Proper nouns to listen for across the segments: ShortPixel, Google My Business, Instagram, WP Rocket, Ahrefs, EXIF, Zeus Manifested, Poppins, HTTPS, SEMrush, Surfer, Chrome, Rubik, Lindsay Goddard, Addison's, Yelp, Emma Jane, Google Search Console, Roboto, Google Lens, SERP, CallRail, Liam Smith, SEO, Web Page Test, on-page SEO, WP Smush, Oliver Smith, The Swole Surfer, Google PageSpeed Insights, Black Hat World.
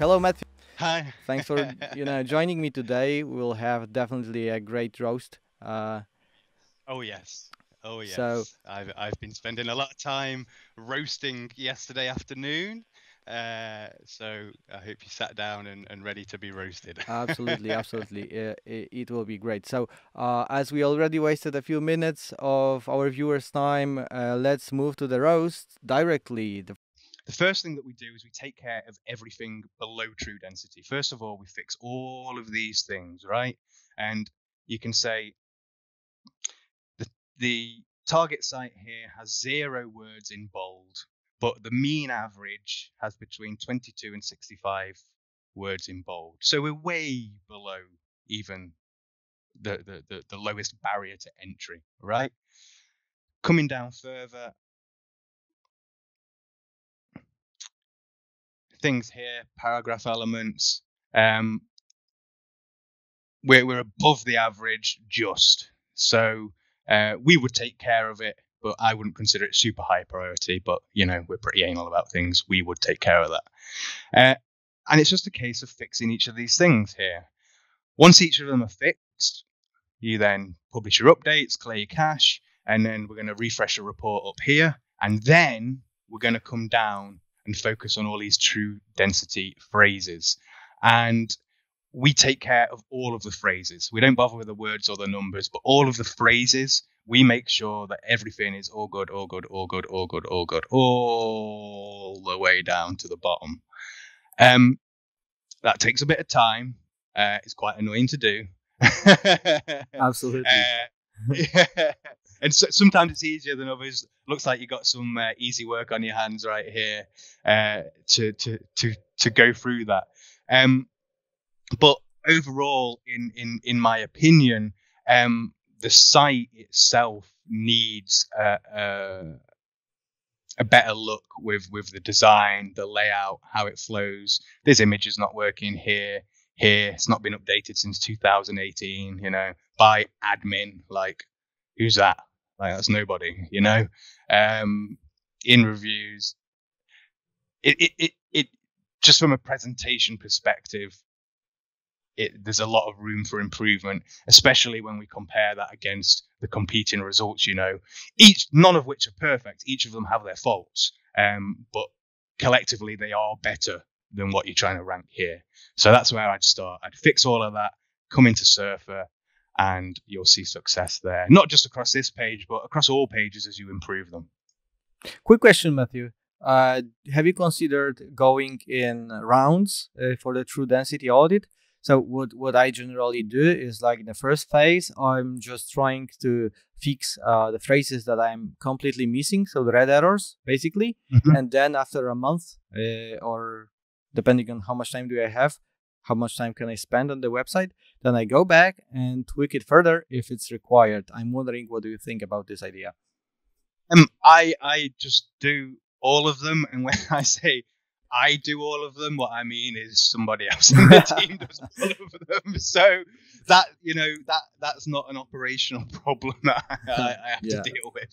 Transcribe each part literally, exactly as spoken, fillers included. Hello, Matthew. Hi. Thanks for you know joining me today. We'll have definitely a great roast. Uh, oh yes. Oh yes. So I've I've been spending a lot of time roasting yesterday afternoon. Uh, so I hope you sat down and, and ready to be roasted. Absolutely, absolutely. Uh, it, it will be great. So uh, as we already wasted a few minutes of our viewers' time, uh, let's move to the roast directly. The, the first thing that we do is we take care of everything below true density. First of all, we fix all of these things, right? And you can say the, the target site here has zero words in bold, but the mean average has between twenty-two and sixty-five words in bold. So we're way below even the, the, the, the lowest barrier to entry, right? Coming down further, things here, paragraph elements, um, we're, we're above the average just. So uh, we would take care of it, but I wouldn't consider it super high priority. But, you know, we're pretty anal about things. We would take care of that. Uh, and it's just a case of fixing each of these things here. Once each of them are fixed, you then publish your updates, clear your cache, and then we're going to refresh your report up here. And then we're going to come down and focus on all these true density phrases. And we take care of all of the phrases. We don't bother with the words or the numbers, but all of the phrases, we make sure that everything is all good, all good, all good, all good, all good, all the way down to the bottom. Um, that takes a bit of time. Uh, it's quite annoying to do. Absolutely. Uh, yeah. And so, sometimes it's easier than others. Looks like you got some uh, easy work on your hands right here uh, to to to to go through that. Um, but overall, in in in my opinion, um. the site itself needs a, a, a better look with, with the design, the layout, how it flows. This image is not working here, here. It's not been updated since two thousand eighteen, you know, by admin. Like, who's that? Like, that's nobody, you know? Um, in reviews, it, it, it, it, just from a presentation perspective, It, there's a lot of room for improvement, especially when we compare that against the competing results, you know, each, none of which are perfect. Each of them have their faults, um, but collectively they are better than what you're trying to rank here. So that's where I'd start. I'd fix all of that, come into Surfer, and you'll see success there. Not just across this page, but across all pages as you improve them. Quick question, Matthew. Uh, have you considered going in rounds uh, for the true density audit? So what, what I generally do is, like, in the first phase, I'm just trying to fix uh, the phrases that I'm completely missing. So the red errors, basically. Mm-hmm. And then after a month uh, or depending on how much time do I have, how much time can I spend on the website, then I go back and tweak it further if it's required. I'm wondering, what do you think about this idea? Um, I, I just do all of them. And when I say I do all of them, what I mean is somebody else in the team does all of them. So that, you know, that that's not an operational problem that I, I have yeah. to deal with.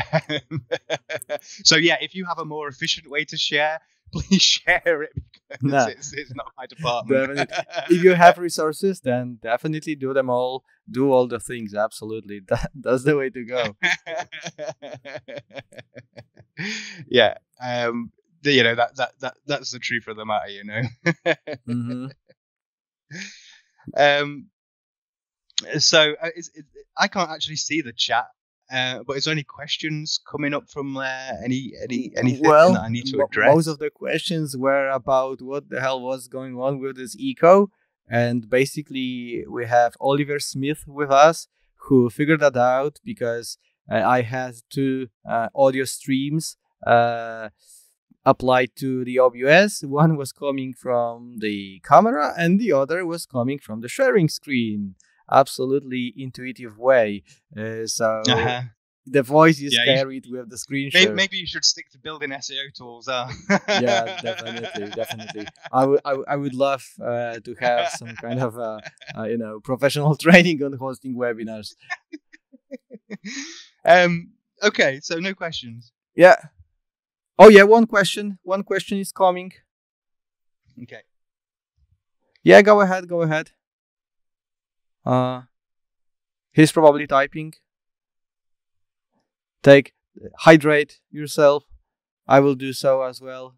Um, so yeah, if you have a more efficient way to share, please share it, because no. it's, it's not my department. If you have resources, then definitely do them all. Do all the things. Absolutely. That, that's the way to go. yeah. Um, you know, that that that that's the truth of the matter, you know. mm-hmm. um so it's, it, I can't actually see the chat, uh but is there any questions coming up from there? Any any anything well, that I need to address? Most of the questions were about what the hell was going on with this eco, and basically we have Oliver Smith with us, who figured that out because uh, I had two uh, audio streams uh applied to the O B S. One was coming from the camera and the other was coming from the sharing screen. Absolutely intuitive way. Uh, so uh-huh. the voice is yeah, carried with the screen share. Maybe you should stick to building S E O tools. Uh. yeah, definitely, definitely. I, I, I would love uh, to have some kind of uh, uh, you know, professional training on hosting webinars. um. Okay, so no questions. Yeah. Oh yeah, one question. One question is coming. Okay. Yeah, go ahead, go ahead. Uh, he's probably typing. Take, hydrate yourself. I will do so as well.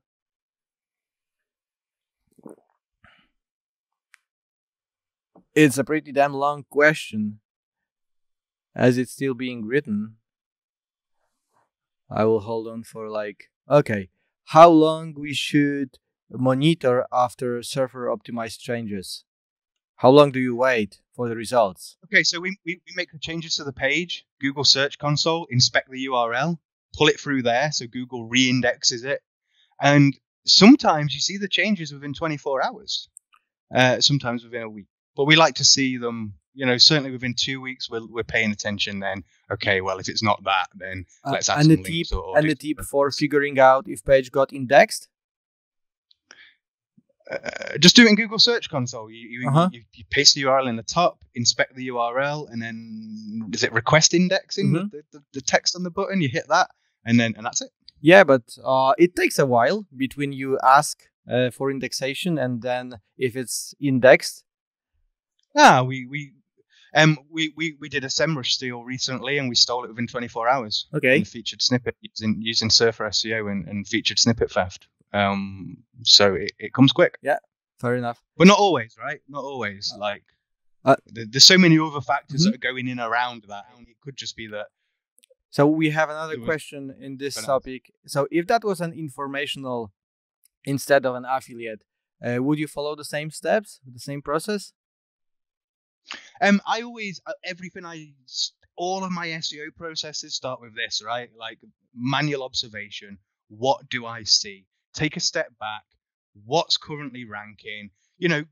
It's a pretty damn long question, as it's still being written. I will hold on for like, okay, how long we should monitor after Surfer optimized changes? How long do you wait for the results? Okay, so we, we, we make the changes to the page, Google Search Console, inspect the U R L, pull it through there so Google reindexes it. And sometimes you see the changes within twenty-four hours, uh, sometimes within a week. But we like to see them, you know, certainly within two weeks we're, we're paying attention then. Okay, well, if it's not that, then uh, let's add and some the links. Tip, or and the tip for figuring out if page got indexed? Uh, just do it in Google Search Console. You you, uh-huh. you you paste the U R L in the top, inspect the U R L, and then is it request indexing? Mm-hmm. the, the, the text on the button, you hit that, and then and that's it. Yeah, but uh, it takes a while between you ask uh, for indexation and then if it's indexed. Ah, we we um we we we did a SEMrush steal recently, and we stole it within twenty-four hours. Okay. And featured snippet using using Surfer S E O and, and featured snippet theft. Um, so it, it comes quick. Yeah, fair enough. But not always, right? Not always. Uh, like, uh, there, there's so many other factors mm-hmm. that are going in around that. It could just be that. So we have another question in this topic. So if that was an informational instead of an affiliate, uh, would you follow the same steps, the same process? Um, I always, everything I, all of my S E O processes start with this, right? Like manual observation. What do I see? Take a step back. What's currently ranking? You know,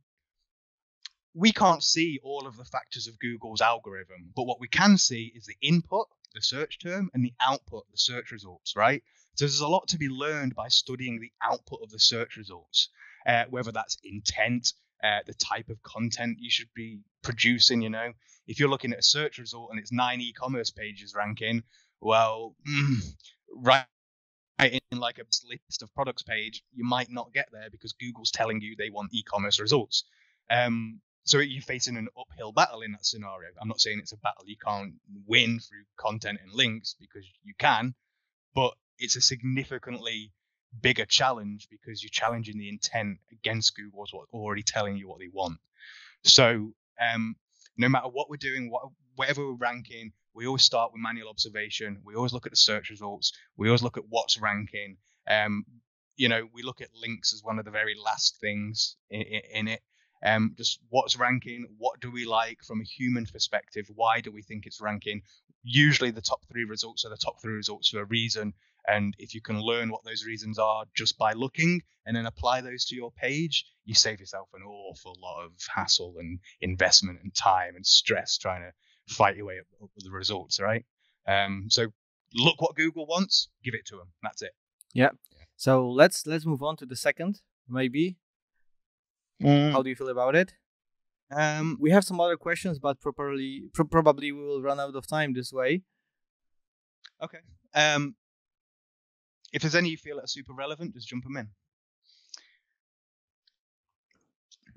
we can't see all of the factors of Google's algorithm, but what we can see is the input, the search term, and the output, the search results, right? So there's a lot to be learned by studying the output of the search results, uh, whether that's intent, uh, the type of content you should be producing. You know, if you're looking at a search result and it's nine e-commerce pages ranking, well, mm, right. In like a list of products page, you might not get there because Google's telling you they want e-commerce results. Um, so you're facing an uphill battle in that scenario. I'm not saying it's a battle you can't win through content and links, because you can, but it's a significantly bigger challenge because you're challenging the intent against Google's what's already telling you what they want. So um, no matter what we're doing, what, whatever we're ranking, we always start with manual observation. We always look at the search results. We always look at what's ranking. Um, you know, we look at links as one of the very last things in, in it. Um, just what's ranking? What do we like from a human perspective? Why do we think it's ranking? Usually the top three results are the top three results for a reason. And if you can learn what those reasons are just by looking and then apply those to your page, you save yourself an awful lot of hassle and investment and time and stress trying to fight your way up with the results, right? Um, so look what Google wants, give it to them. That's it. Yeah. yeah. So let's let's move on to the second, maybe. Mm. How do you feel about it? Um, we have some other questions, but properly, pro probably we will run out of time this way. Okay. Um, if there's any you feel that are super relevant, just jump them in.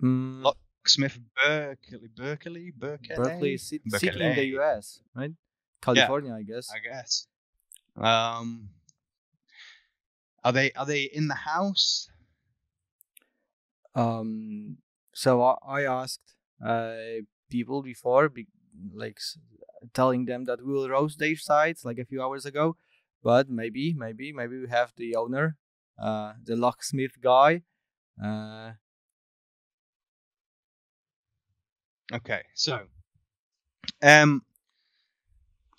Mm. Look. Smith Berkeley, Berkeley, Berkeley, Berkeley, city in the U S, right? California, yeah, I guess. I guess. Um, are they are they in the house? Um, so I, I asked uh, people before, be, like telling them that we will roast their sites like a few hours ago, but maybe, maybe, maybe we have the owner, uh, the locksmith guy, uh. Okay, so um,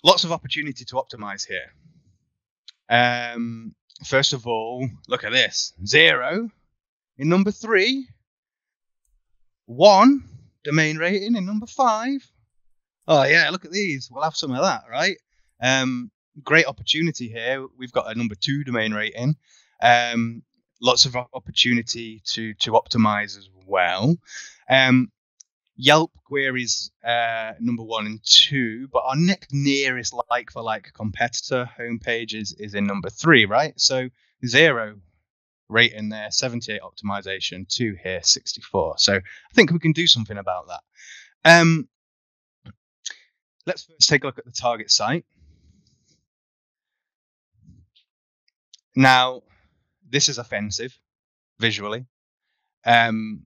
lots of opportunity to optimize here. Um, first of all, look at this. Zero in number three. One domain rating in number five. Oh, yeah, look at these. We'll have some of that, right? Um, great opportunity here. We've got a number two domain rating. Um, lots of opportunity to, to optimize as well. Um, Yelp queries uh, number one and two, but our next nearest like-for-like competitor homepage is, is in number three, right? So zero rate in there, seventy-eight optimization, two here, sixty-four. So I think we can do something about that. Um, let's first take a look at the target site. Now, this is offensive visually. Um,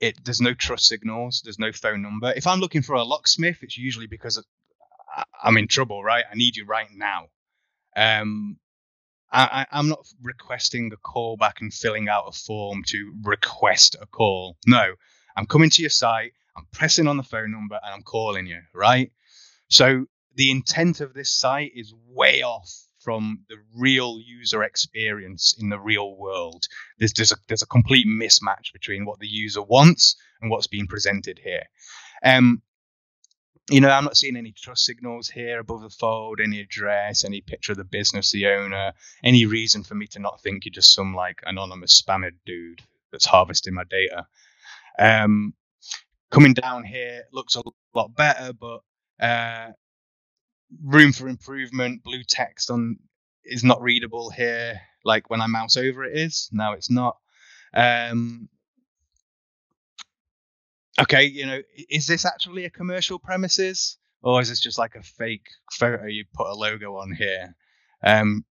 it there's no trust signals, there's no phone number. If I'm looking for a locksmith, it's usually because of, I'm in trouble, right? I need you right now. Um, I, I'm not requesting a call back and filling out a form to request a call. No, I'm coming to your site, I'm pressing on the phone number, and I'm calling you, right? So the intent of this site is way off from the real user experience in the real world. There's, there's, a, there's a complete mismatch between what the user wants and what's being presented here. Um, You know, I'm not seeing any trust signals here above the fold, any address, any picture of the business, the owner, any reason for me to not think you're just some like anonymous spammer dude that's harvesting my data. Um, coming down here looks a lot better, but uh, room for improvement. Blue text on is not readable here. Like when I mouse over it is, now it's not. Um, Okay, you know, is this actually a commercial premises, or is this just like a fake photo you put a logo on here? Um,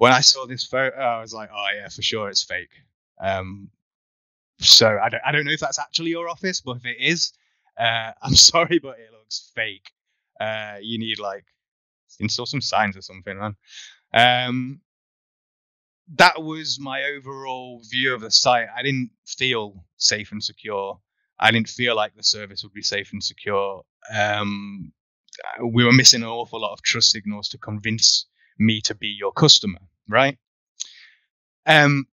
when I saw this photo, I was like, oh yeah, for sure it's fake. Um, so I don't, I don't know if that's actually your office, but if it is, uh, I'm sorry, but it looks fake. Uh, you need like install some signs or something, man. Um, that was my overall view of the site. I didn't feel safe and secure. I didn't feel like the service would be safe and secure. Um, we were missing an awful lot of trust signals to convince me to be your customer, right? Um,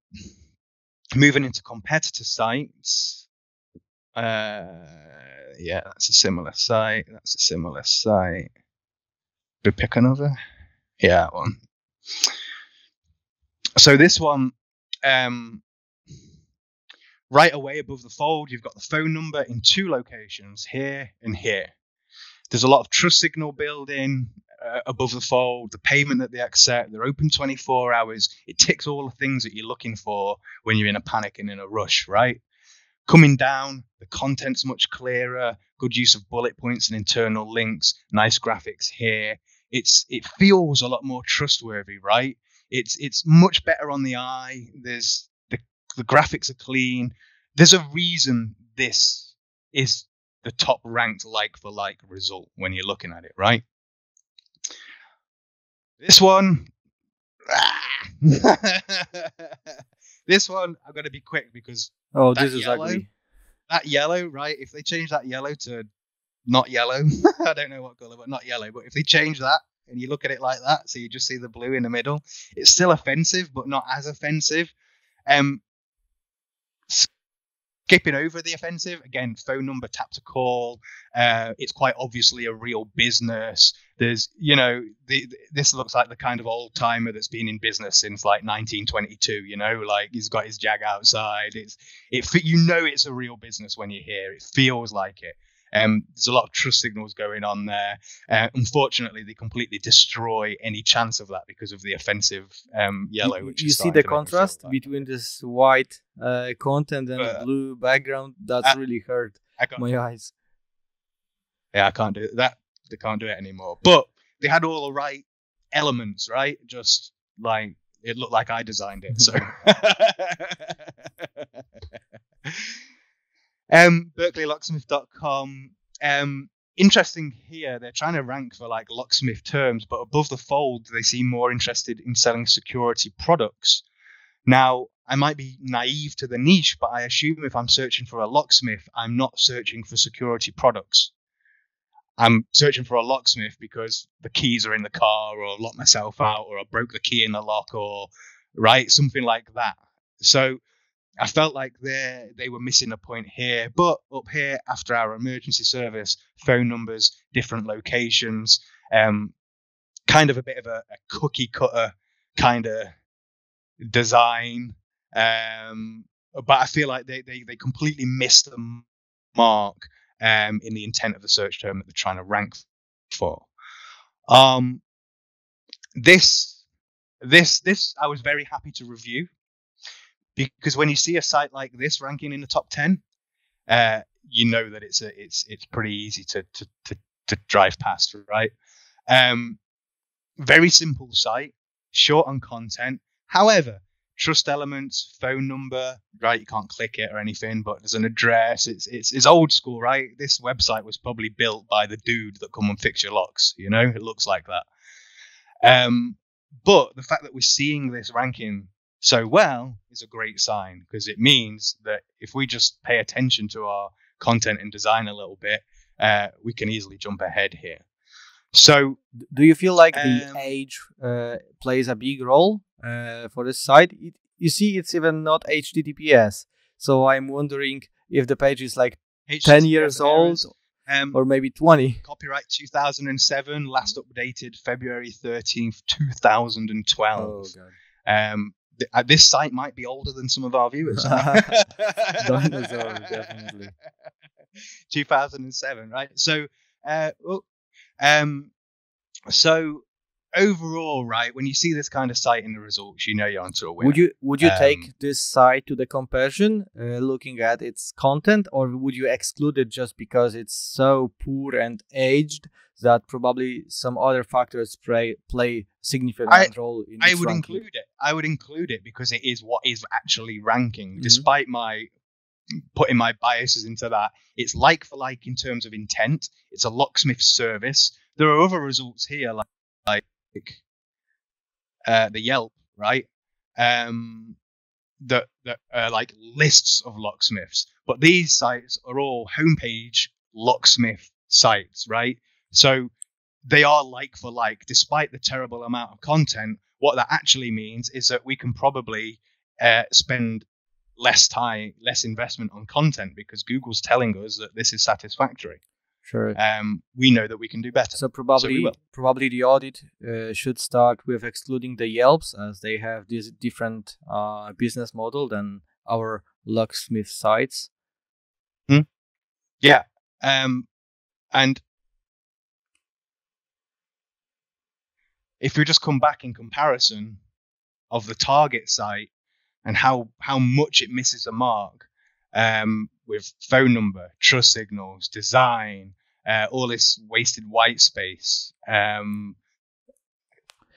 moving into competitor sites. Uh, yeah, that's a similar site. That's a similar site. Did we pick another? Yeah, that one. So this one... Um, Right away above the fold, you've got the phone number in two locations, here and here. There's a lot of trust signal building uh, above the fold, the payment that they accept, they're open twenty-four hours. It ticks all the things that you're looking for when you're in a panic and in a rush, right? Coming down, the content's much clearer, good use of bullet points and internal links, nice graphics here. It's, it feels a lot more trustworthy, right? It's, it's much better on the eye. There's, The graphics are clean. There's a reason this is the top ranked like for like result when you're looking at it, right? This one, this one, I've got to be quick because oh, this is ugly. That yellow, right? If they change that yellow to not yellow, I don't know what color, but not yellow. But if they change that and you look at it like that, so you just see the blue in the middle, it's still offensive, but not as offensive. Um. Skipping over the offensive, again, phone number, tap to call. Uh, it's quite obviously a real business. There's, you know, the, the, this looks like the kind of old timer that's been in business since like nineteen twenty-two, you know, like he's got his jag outside. It's, it, you know, it's a real business when you hear it, feels like it. Um, there's a lot of trust signals going on there. Uh, unfortunately, they completely destroy any chance of that because of the offensive um, yellow. Which you see the contrast between this white uh, content and uh, blue background. That's I, really hurt my eyes. Yeah, I can't do that. They can't do it anymore. But they had all the right elements, right? Just like it looked like I designed it. So. Um, Berkeley locksmith dot com. Um, interesting here, they're trying to rank for like locksmith terms, but above the fold, they seem more interested in selling security products. Now, I might be naive to the niche, but I assume if I'm searching for a locksmith, I'm not searching for security products. I'm searching for a locksmith because the keys are in the car, or I've locked myself out, or I broke the key in the lock, or right, something like that. So I felt like they they were missing a point here, but up here after our emergency service, phone numbers, different locations, um, kind of a bit of a, a cookie cutter kind of design. Um, but I feel like they, they, they completely missed the mark um, in the intent of the search term that they're trying to rank for. Um, this, this, this, I was very happy to review. Because when you see a site like this ranking in the top ten, uh, you know that it's a, it's it's pretty easy to to to, to drive past, right? Um, very simple site, short on content. However, trust elements, phone number, right? You can't click it or anything, but there's an address. It's it's it's old school, right? This website was probably built by the dude that come and fix your locks. You know, it looks like that. Um, but the fact that we're seeing this ranking so well is a great sign, because it means that if we just pay attention to our content and design a little bit, uh, we can easily jump ahead here. So do you feel like um, the age uh, plays a big role uh, for this site? It, you see, it's even not H T T P S. So I'm wondering if the page is like ten years old um, or maybe twenty. Copyright two thousand seven, last updated February thirteenth, two thousand twelve. Oh, God. Um, Uh, this site might be older than some of our viewers. Dinosaur, definitely. two thousand seven, right? So, uh, well, um, so overall, right, when you see this kind of site in the results, you know you're onto a winner. Would you would you um, take this site to the comparison, uh, looking at its content, or would you exclude it just because it's so poor and aged that probably some other factors play play significant I, role in I would ranking. include it. I would include it because it is what is actually ranking. Mm-hmm. Despite my putting my biases into that, it's like for like in terms of intent. It's a locksmith service. There are other results here like like uh, the Yelp, right? Um, that that uh, like lists of locksmiths, but these sites are all homepage locksmith sites, right? So they are like for like, despite the terrible amount of content. What that actually means is that we can probably uh, spend less time, less investment on content because Google's telling us that this is satisfactory. Sure. Um, we know that we can do better. So probably, so we will. probably the audit uh, should start with excluding the Yelps, as they have this different uh, business model than our locksmith sites. Hmm? Yeah. Um, and if we just come back in comparison of the target site and how how much it misses the mark um, with phone number, trust signals, design, uh, all this wasted white space. Um,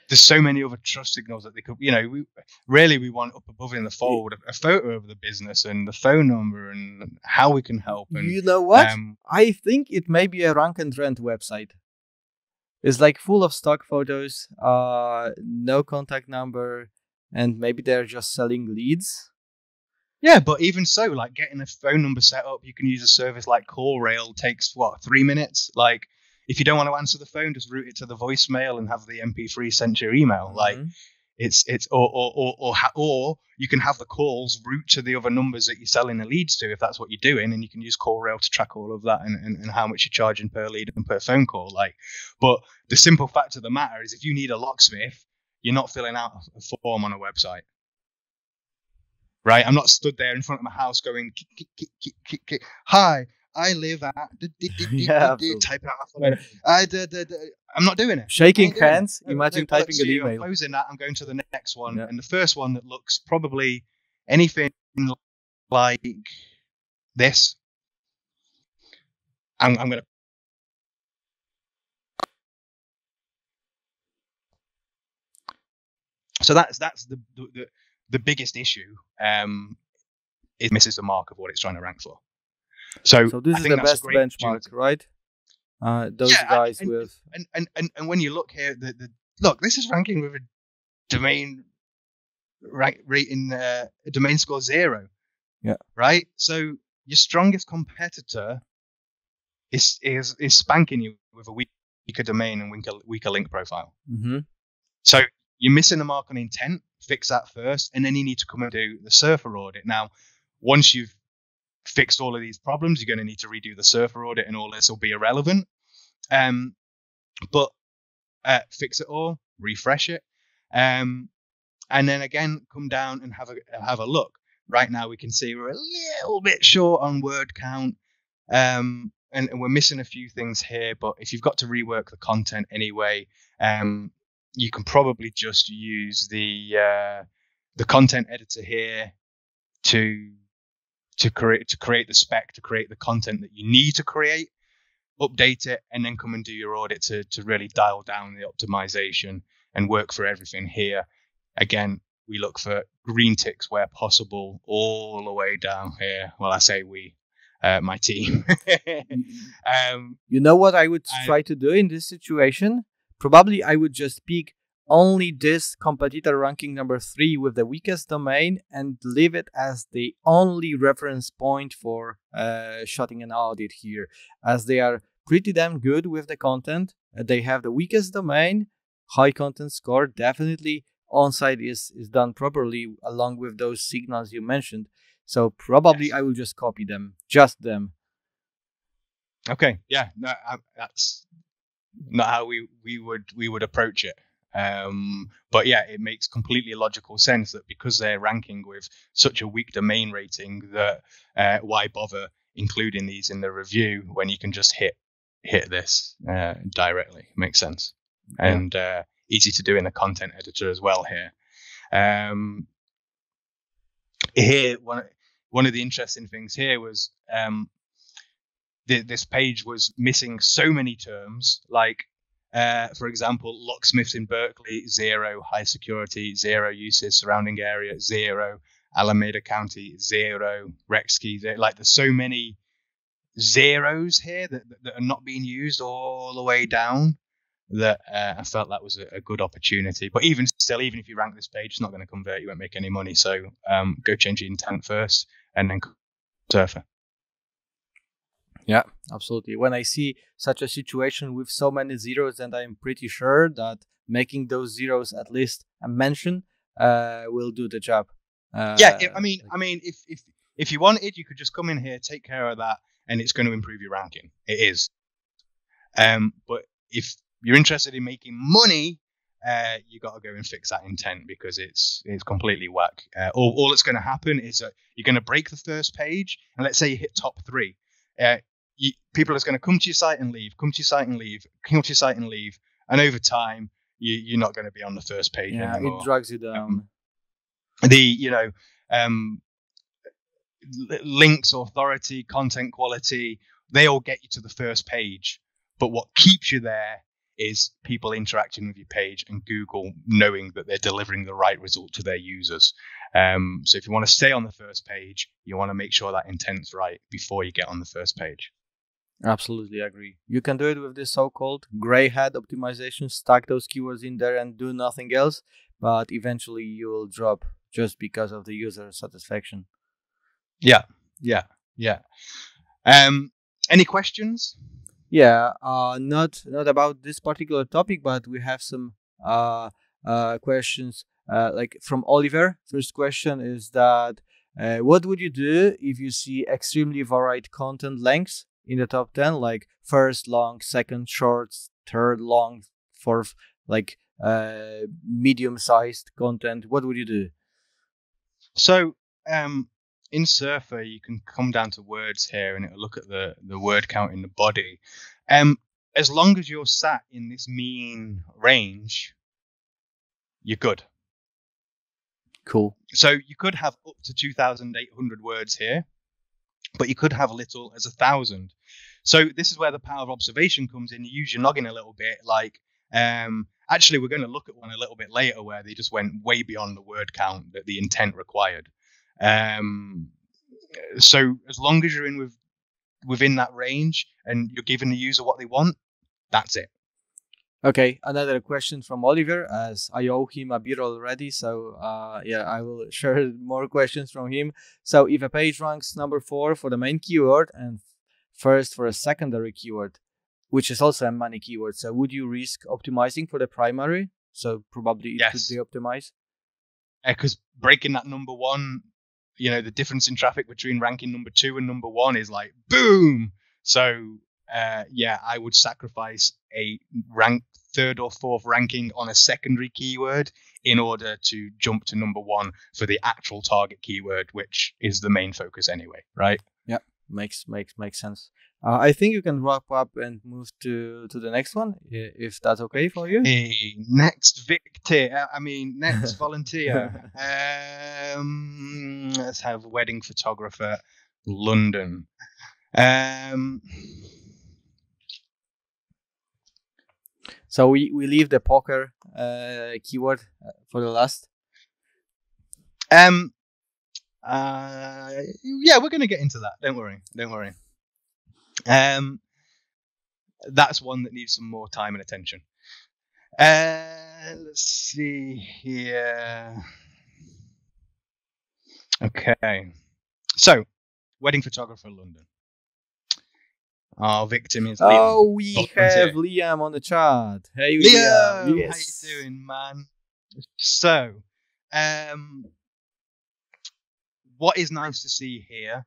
there's so many other trust signals that they could, you know, we, really we want up above in the fold a, a photo of the business and the phone number and how we can help. And, you know what? Um, I think it may be a rank and rent website. It's like full of stock photos, uh, no contact number, and maybe they're just selling leads. Yeah, but even so, like getting a phone number set up, you can use a service like CallRail. Takes what, three minutes? Like, if you don't want to answer the phone, just route it to the voicemail and have the M P three sent to your email. Mm-hmm. Like, it's it's or or or or, ha or you can have the calls route to the other numbers that you're selling the leads to, if that's what you're doing, and you can use CallRail to track all of that and, and and how much you're charging per lead and per phone call. Like, but the simple fact of the matter is, if you need a locksmith, you're not filling out a form on a website, right? I'm not stood there in front of my house going, k -k -k -k -k -k -k. "Hi, I live at," yeah, typing out my phone. I da, da, da. I'm not doing it. Shaking hands. It. Imagine no, typing an email. I'm closing that. I'm going to the next one. Yeah. And the first one that looks probably anything like this, I'm, I'm going to. So that's that's the the, the biggest issue. Um, it misses the mark of what it's trying to rank for. So, so this I is think the best benchmark, right? Uh, those yeah, guys and, with and, and and and when you look here, the, the look this is ranking with a domain right rating, uh, a domain score zero. Yeah. Right. So your strongest competitor is is is spanking you with a weaker domain and weaker weaker link profile. Mm-hmm. So you're missing the mark on intent. Fix that first, and then you need to come and do the Surfer audit. Now, once you've fixed all of these problems, you're going to need to redo the Surfer audit, and all this will be irrelevant. Um, but uh, fix it all, refresh it, um, and then again come down and have a have a look. Right now, we can see we're a little bit short on word count, um, and, and we're missing a few things here. But if you've got to rework the content anyway, um, you can probably just use the uh, the content editor here. to to create to create the spec, to create the content that you need to create, update it, and then come and do your audit to to really dial down the optimization and work for everything here. Again, we look for green ticks where possible all the way down here. Well, I say we, uh, my team. um, you know what I would I, try to do in this situation? Probably I would just pick only this competitor ranking number three with the weakest domain and leave it as the only reference point for uh, shutting an audit here, as they are pretty damn good with the content. Uh, they have the weakest domain, high content score, definitely on-site is, is done properly along with those signals you mentioned. So probably yes. I will just copy them, just them. Okay, yeah, no, I, that's not how we, we would we would approach it. Um, but yeah, it makes completely logical sense that because they're ranking with such a weak domain rating, that uh, why bother including these in the review when you can just hit hit this uh, directly. Makes sense. Yeah. And uh, easy to do in the content editor as well here. Um, here, one, one of the interesting things here was um, th- this page was missing so many terms, like, uh, for example, locksmiths in Berkeley, zero, high security, zero uses, surrounding area, zero, Alameda County, zero, Rexkey, zero. Like, there's so many zeros here that, that are not being used all the way down. That uh, I felt that was a, a good opportunity. But even still, even if you rank this page, it's not going to convert. You won't make any money. So um, go change the intent first and then Surfer. Yeah, absolutely. When I see such a situation with so many zeros, and I'm pretty sure that making those zeros at least a mention uh, will do the job. Uh, yeah, I mean, I mean, if, if, if you wanted, you could just come in here, take care of that, and it's going to improve your ranking. It is. Um, but if you're interested in making money, uh, you got to go and fix that intent because it's it's completely whack. Uh, all, all that's going to happen is that you're going to break the first page, and let's say you hit top three. Uh, you, people are going to come to your site and leave, come to your site and leave, come to your site and leave, and over time, you, you're not going to be on the first page yeah, anymore. It drags you down. Um, the you know um, links, authority, content quality, they all get you to the first page, but what keeps you there is people interacting with your page and Google knowing that they're delivering the right result to their users. Um, so if you want to stay on the first page, you want to make sure that intent's right before you get on the first page. Absolutely agree. You can do it with this so-called gray hat optimization, stack those keywords in there and do nothing else, but eventually you will drop just because of the user satisfaction. Yeah, yeah, yeah. Um, any questions? Yeah, uh, not not about this particular topic, but we have some uh, uh, questions uh, like from Oliver. First question is that uh, what would you do if you see extremely varied content lengths in the top ten, like first long, second short, third long, fourth like uh, medium-sized content? What would you do? So um, in Surfer, you can come down to words here and it'll look at the, the word count in the body. Um, as long as you're sat in this mean range, you're good. Cool. So you could have up to two thousand eight hundred words here, but you could have as little as one thousand. So this is where the power of observation comes in. You use your noggin a little bit. Like, um, actually, we're going to look at one a little bit later where they just went way beyond the word count that the intent required. Um, so as long as you're in with within that range and you're giving the user what they want, that's it. Okay. Another question from Oliver, as I owe him a beer already. So, uh, yeah, I will share more questions from him. So if a page ranks number four for the main keyword and first for a secondary keyword, which is also a money keyword. So would you risk optimizing for the primary? So probably it yes. could be optimized. Because uh, breaking that number one, you know, the difference in traffic between ranking number two and number one is like, boom. So, uh, yeah, I would sacrifice a rank third or fourth ranking on a secondary keyword in order to jump to number one for the actual target keyword, which is the main focus anyway, right? Yeah, makes makes makes sense. Uh, I think you can wrap up and move to to the next one, if that's okay for you. Hey, next victim. I mean, next volunteer. Um, let's have wedding photographer, London. Um. So we, we leave the poker uh, keyword for the last. Um. Uh. Yeah, we're gonna get into that. Don't worry. Don't worry. Um. That's one that needs some more time and attention. Uh. Let's see here. Okay. So, wedding photographer, London. Our victim is Liam. Oh, we Not have here. Liam on the chart. Hey, Liam. Liam, yes. How you doing, man? So, um, what is nice to see here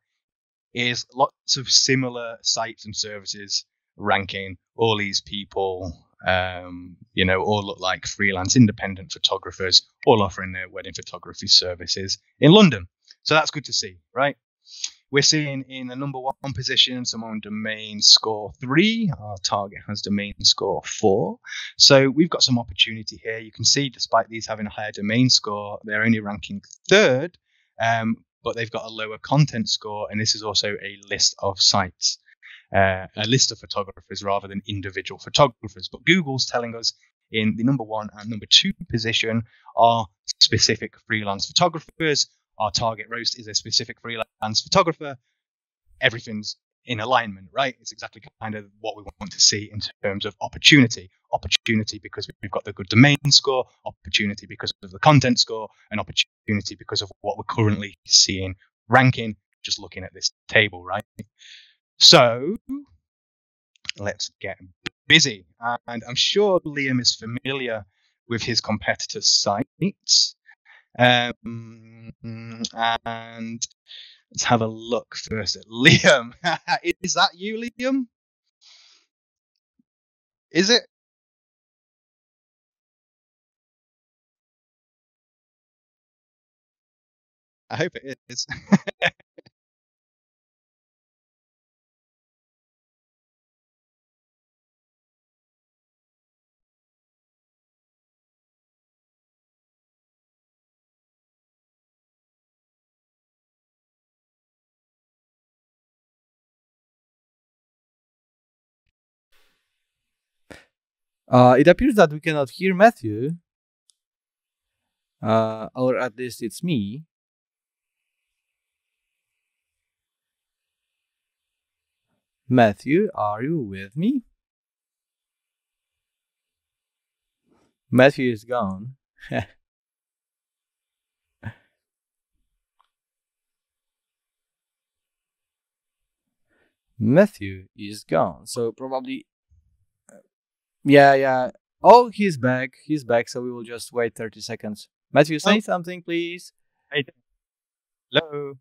is lots of similar sites and services ranking. All these people, um, you know, all look like freelance, independent photographers, all offering their wedding photography services in London. So that's good to see, right? We're seeing in the number one position, someone on domain score three. Our target has domain score four. So we've got some opportunity here. You can see, despite these having a higher domain score, they're only ranking third, um, but they've got a lower content score. And this is also a list of sites, uh, a list of photographers rather than individual photographers. But Google's telling us in the number one and number two position are specific freelance photographers. Our target roast is a specific freelance photographer. Everything's in alignment, right? It's exactly kind of what we want to see in terms of opportunity. Opportunity because we've got the good domain score, opportunity because of the content score, and opportunity because of what we're currently seeing ranking, just looking at this table, right? So let's get busy. And I'm sure Liam is familiar with his competitor sites. Um, and let's have a look first at Liam. Is that you, Liam? Is it? I hope it is. Uh, it appears that we cannot hear Matthew, uh, or at least it's me. Matthew, are you with me? Matthew is gone. Matthew is gone, so probably... Yeah, yeah. Oh, he's back. He's back. So we will just wait thirty seconds. Matthew, say oh. something, please. Hey. Hello.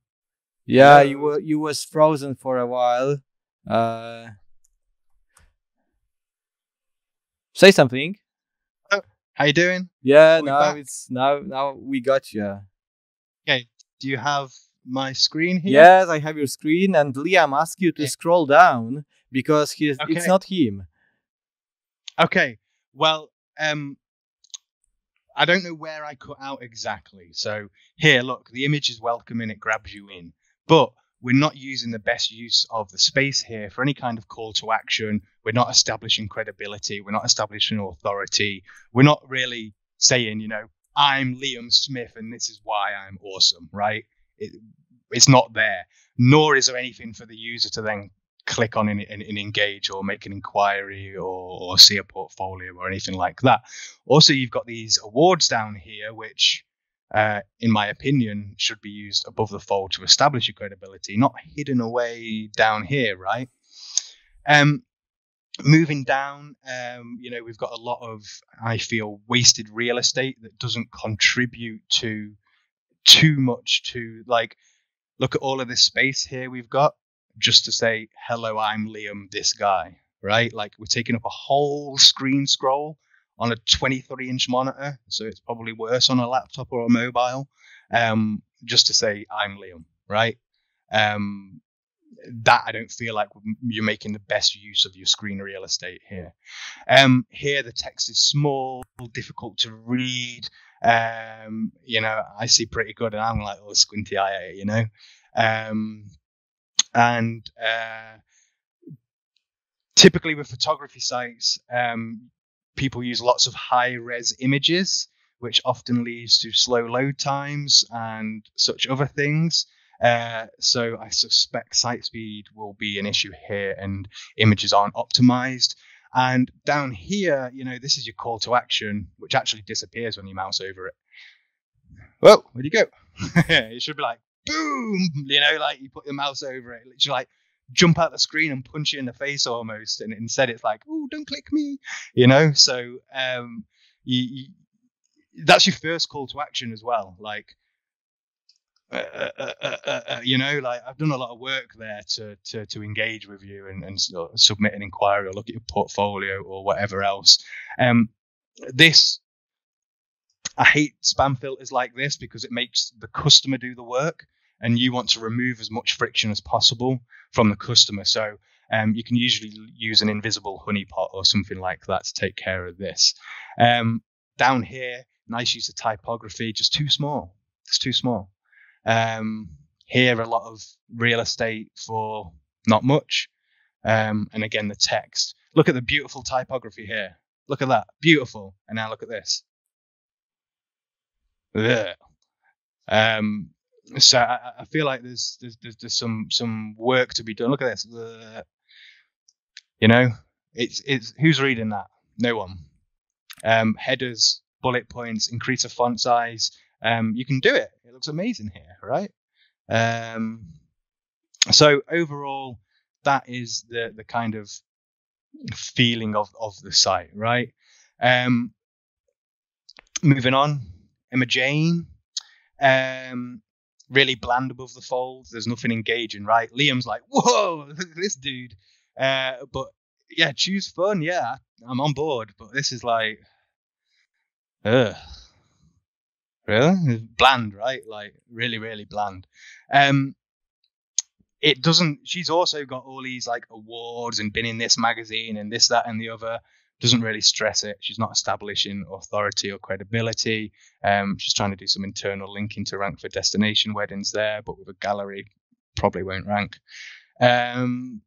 Yeah, Hello. you were you was frozen for a while. Uh, say something. Oh, how you doing? Yeah, we now back? it's now now we got you. Okay. Do you have my screen here? Yes, I have your screen, and Liam asked you to okay. scroll down because he's okay. it's not him. Okay, well, um, I don't know where I cut out exactly. So here, look, the image is welcoming, it grabs you in. But we're not using the best use of the space here for any kind of call to action. We're not establishing credibility. We're not establishing authority. We're not really saying, you know, I'm Liam Smith and this is why I'm awesome, right? It, it's not there. Nor is there anything for the user to then click on and, and, and engage or make an inquiry or, or see a portfolio or anything like that. Also, you've got these awards down here, which, uh, in my opinion, should be used above the fold to establish your credibility, not hidden away down here, right? Um, moving down, um, you know, we've got a lot of, I feel, wasted real estate that doesn't contribute to too much to, like, look at all of this space here we've got. Just to say, hello, I'm Liam, this guy, right? Like, we're taking up a whole screen scroll on a twenty-three inch monitor, so it's probably worse on a laptop or a mobile, um, just to say, I'm Liam, right? Um, that I don't feel like you're making the best use of your screen real estate here. Um, here the text is small, difficult to read. Um, you know, I see pretty good, and I'm like, oh, squinty eye at it, you know. Um, and uh, typically with photography sites, um, people use lots of high-res images, which often leads to slow load times and such other things. Uh, so I suspect site speed will be an issue here, and images aren't optimized. And down here, you know, this is your call to action, which actually disappears when you mouse over it. Whoa, where'd you go? It should be like, boom, you know, like you put your mouse over it, literally like jump out the screen and punch you in the face almost. And instead it's like, oh, don't click me, you know? So um, you, you that's your first call to action as well. Like, uh, uh, uh, uh, uh, you know, like I've done a lot of work there to to, to engage with you and, and sort of submit an inquiry or look at your portfolio or whatever else. Um, this, I hate spam filters like this because it makes the customer do the work, and you want to remove as much friction as possible from the customer. So um, you can usually use an invisible honeypot or something like that to take care of this. Um, down here, nice use of typography, just too small. It's too small. Um, here, a lot of real estate for not much. Um, and again, the text. Look at the beautiful typography here. Look at that. Beautiful. And now look at this. Um, so I, I feel like there's, there's, there's some, some work to be done. Look at this. Ugh. You know, it's, it's, who's reading that? No one. Um, headers, bullet points, increase a font size. Um, you can do it. It looks amazing here, right? Um, so overall, that is the the kind of feeling of of the site, right? Um, moving on, Emma Jane, um, really bland above the fold. There's nothing engaging, right? Liam's like, whoa, look at this dude. Uh, but yeah, choose fun. Yeah, I'm on board. But this is like, ugh. Really? Bland, right? Like really, really bland. Um, it doesn't, she's also got all these like awards and been in this magazine and this, that, and the other. Doesn't really stress it. She's not establishing authority or credibility. Um, she's trying to do some internal linking to rank for destination weddings there, but with a gallery, probably won't rank. Um,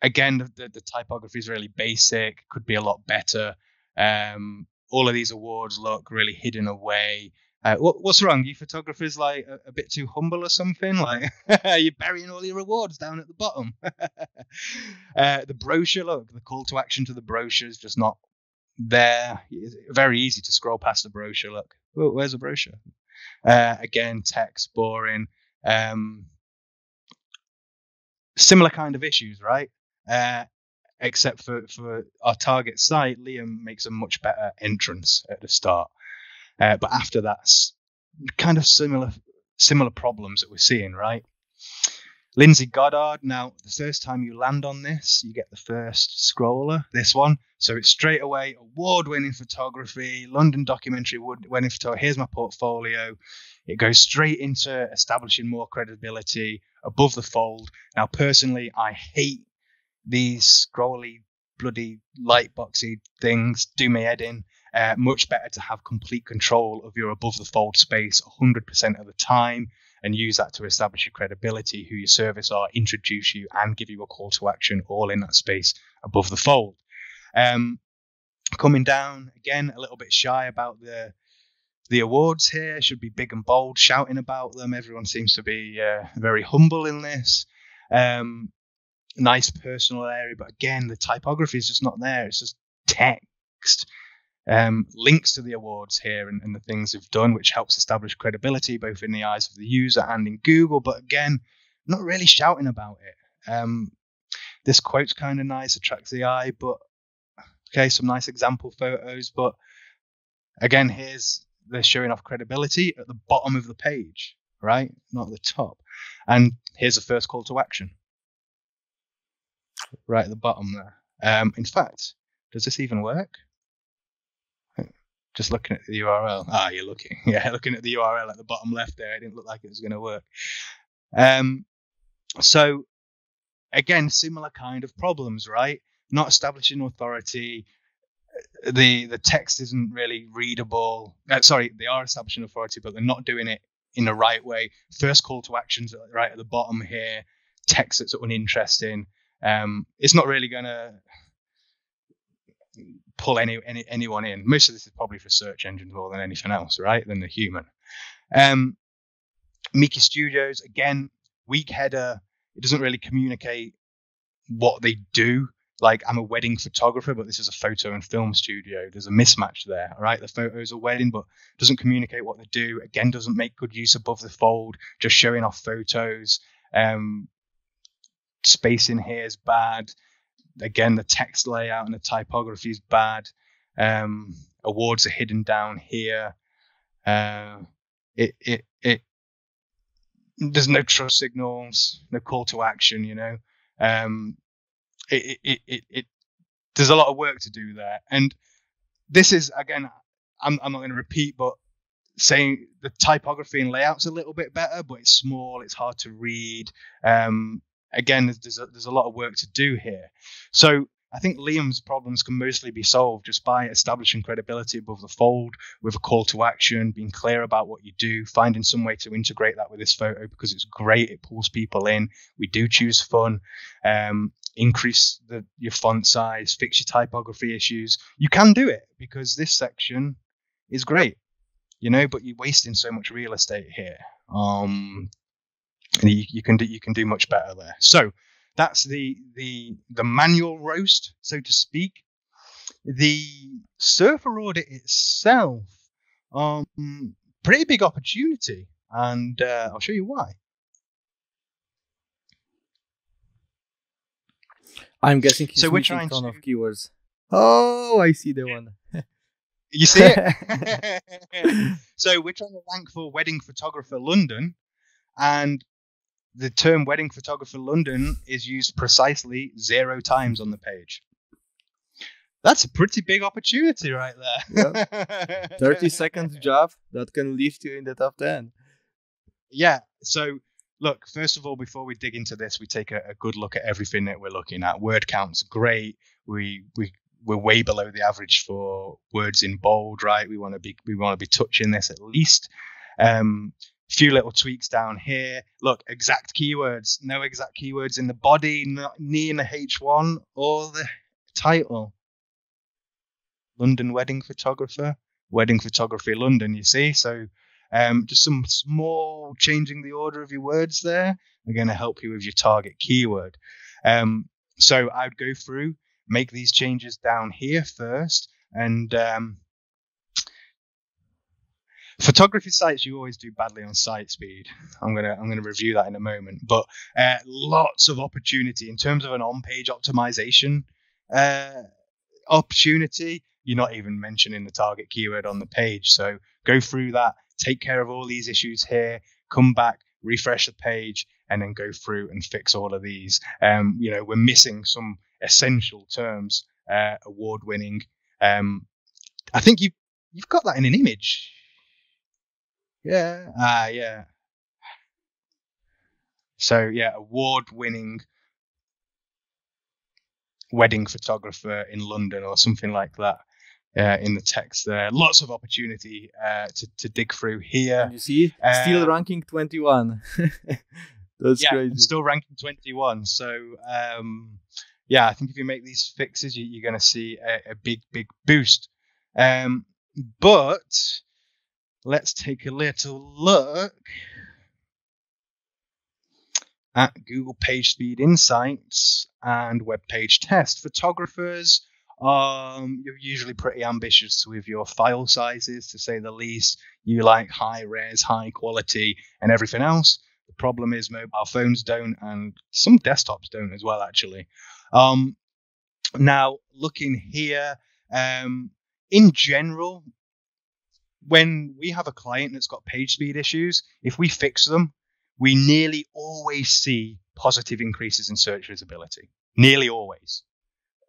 again, the, the, the typography is really basic, could be a lot better. Um, All of these awards look really hidden away. Uh, what, what's wrong? You photographers like a, a bit too humble or something? Like you're burying all your awards down at the bottom. uh, the brochure, look, the call to action to the brochure is just not there. It's very easy to scroll past the brochure. Look, oh, where's the brochure? Uh, again, text, boring. Um, similar kind of issues, right? Uh, Except for, for our target site, Liam makes a much better entrance at the start. Uh, but after that, kind of similar similar problems that we're seeing, right? Lindsay Goddard. Now, the first time you land on this, you get the first scroller, this one. So it's straight away award-winning photography, London documentary award-winning photography. Here's my portfolio. It goes straight into establishing more credibility above the fold. Now, personally, I hate these scrolly, bloody, lightboxy things. Do my head in. Uh, much better to have complete control of your above-the-fold space one hundred percent of the time and use that to establish your credibility, who your service are, introduce you, and give you a call to action all in that space above the fold. Um, coming down, again, a little bit shy about the the awards here. Should be big and bold, shouting about them. Everyone seems to be uh, very humble in this. Um, nice personal area, but again the typography is just not there. It's just text, um links to the awards here and, and the things they've done, which helps establish credibility both in the eyes of the user and in Google, but again not really shouting about it. Um this quote's kind of nice, attracts the eye, but okay, some nice example photos, but again here's they're showing off credibility at the bottom of the page, right, not at the top. And here's the first call to action right at the bottom there. Um, in fact, does this even work? Just looking at the U R L. Ah, you're looking. Yeah, looking at the U R L at the bottom left there. It didn't look like it was going to work. Um, so Again, similar kind of problems, right? Not establishing authority. The the text isn't really readable. Uh, sorry, they are establishing authority, but they're not doing it in the right way. First call to actions right at the bottom here. Text that's uninteresting. Um, it's not really going to pull any, any anyone in. Most of this is probably for search engines more than anything else, right? Than the human. Um, Miki Studios, again, weak header. It doesn't really communicate what they do. Like, I'm a wedding photographer, but this is a photo and film studio. There's a mismatch there, all right? The photo's a wedding, but doesn't communicate what they do. Again, doesn't make good use above the fold, just showing off photos. Um, spacing here is bad. Again, the text layout and the typography is bad. Um, awards are hidden down here. Uh, it it it. There's no trust signals, no call to action. You know, um, it, it it it there's a lot of work to do there. And this is again, I'm I'm not going to repeat, but saying the typography and layout's a little bit better, but it's small, it's hard to read. Um, again, there's a, there's a lot of work to do here. So I think Liam's problems can mostly be solved just by establishing credibility above the fold with a call to action, being clear about what you do, finding some way to integrate that with this photo because it's great. It pulls people in. We do choose fun, um, increase the, your font size, fix your typography issues. You can do it because this section is great, you know, but you're wasting so much real estate here. Um, and you, you can do, you can do much better there. So that's the the the manual roast, so to speak. The Surfer audit itself, um, pretty big opportunity, and uh, I'll show you why. I'm guessing he's so we're trying ton to... of keywords. Oh, I see the one. You see it? So we're trying to rank for Wedding Photographer London, and the term Wedding Photographer London is used precisely zero times on the page. That's a pretty big opportunity right there. Yeah. thirty second job that can lift you in the top ten. Yeah. So look, first of all, before we dig into this, we take a, a good look at everything that we're looking at. Word count's great. We, we, we're way below the average for words in bold, right? We want to be, we want to be touching this at least. Um, Few little tweaks down here. Look, exact keywords. No exact keywords in the body, not near the H one or the title. London Wedding Photographer, Wedding Photography London, you see. So um, just some small changing the order of your words there. We're going to help you with your target keyword. Um, so I would go through, make these changes down here first, and... Um, photography sites, you always do badly on site speed. I'm gonna I'm gonna review that in a moment. But uh, lots of opportunity in terms of an on-page optimization uh, opportunity. You're not even mentioning the target keyword on the page. So go through that, take care of all these issues here, come back, refresh the page, and then go through and fix all of these. Um, you know, we're missing some essential terms, uh, award-winning. Um, I think you you've got that in an image. Yeah. Ah, uh, yeah. So, yeah, award-winning wedding photographer in London or something like that uh, in the text there. Lots of opportunity uh, to, to dig through here. And you see, uh, still ranking twenty-one. That's yeah, crazy. Still ranking twenty-one. So, um, yeah, I think if you make these fixes, you, you're going to see a, a big, big boost. Um, but... let's take a little look at Google PageSpeed Insights and Web Page Test. Photographers, um, you're usually pretty ambitious with your file sizes, to say the least. You like high res, high quality, and everything else. The problem is mobile phones don't, and some desktops don't as well, actually. Um, now, looking here, um, in general, when we have a client that's got page speed issues, if we fix them, we nearly always see positive increases in search visibility. Nearly always.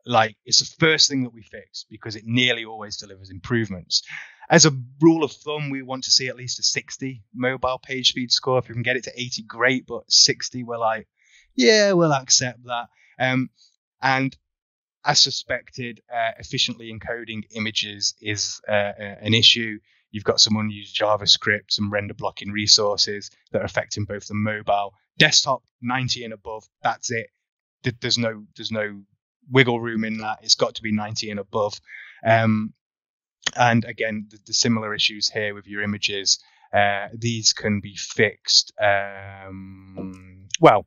Like, it's the first thing that we fix because it nearly always delivers improvements. As a rule of thumb, we want to see at least a sixty mobile page speed score. If we can get it to eighty, great, but sixty, we're like, yeah, we'll accept that. Um, and as suspected, uh, efficiently encoding images is uh, an issue. You've got some unused JavaScript, some render blocking resources that are affecting both the mobile, desktop, ninety and above. That's it. There's no, there's no wiggle room in that. It's got to be ninety and above. Um, and again, the, the similar issues here with your images. Uh, these can be fixed. Um, well,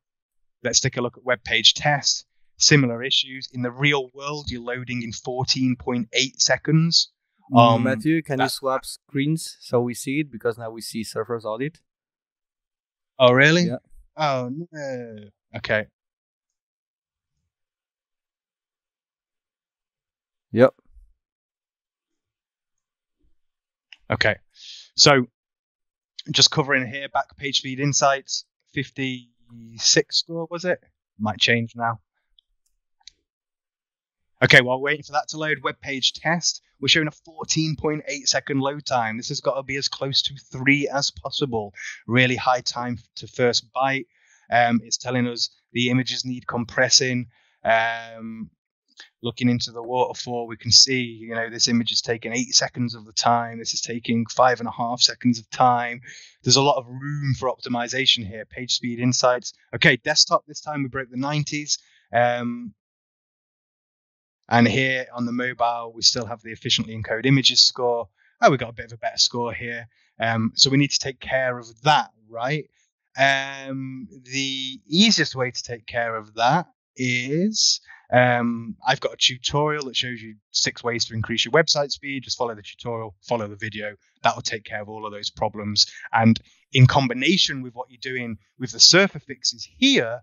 let's take a look at Web Page Test. Similar issues. In the real world, you're loading in fourteen point eight seconds. Um, Matthew, can you swap screens so we see it? Because now we see Surfer's audit. Oh, really? Yeah. Oh, no. Okay. Yep. Okay. So just covering here, back PageSpeed Insights, fifty-six score, was it? Might change now. Okay, while waiting for that to load, Web Page Test, we're showing a fourteen point eight second load time. This has got to be as close to three as possible. Really high time to first bite. Um, it's telling us the images need compressing. Um, looking into the waterfall, we can see, you know, this image is taking eight seconds of the time. This is taking five and a half seconds of time. There's a lot of room for optimization here. PageSpeed Insights. Okay, desktop, this time we broke the nineties. Um, And here on the mobile, we still have the efficiently encode images score. Oh, we got a bit of a better score here. Um, so we need to take care of that, right? Um, the easiest way to take care of that is um, I've got a tutorial that shows you six ways to increase your website speed. Just follow the tutorial, follow the video. That will take care of all of those problems. And in combination with what you're doing with the Surfer fixes here,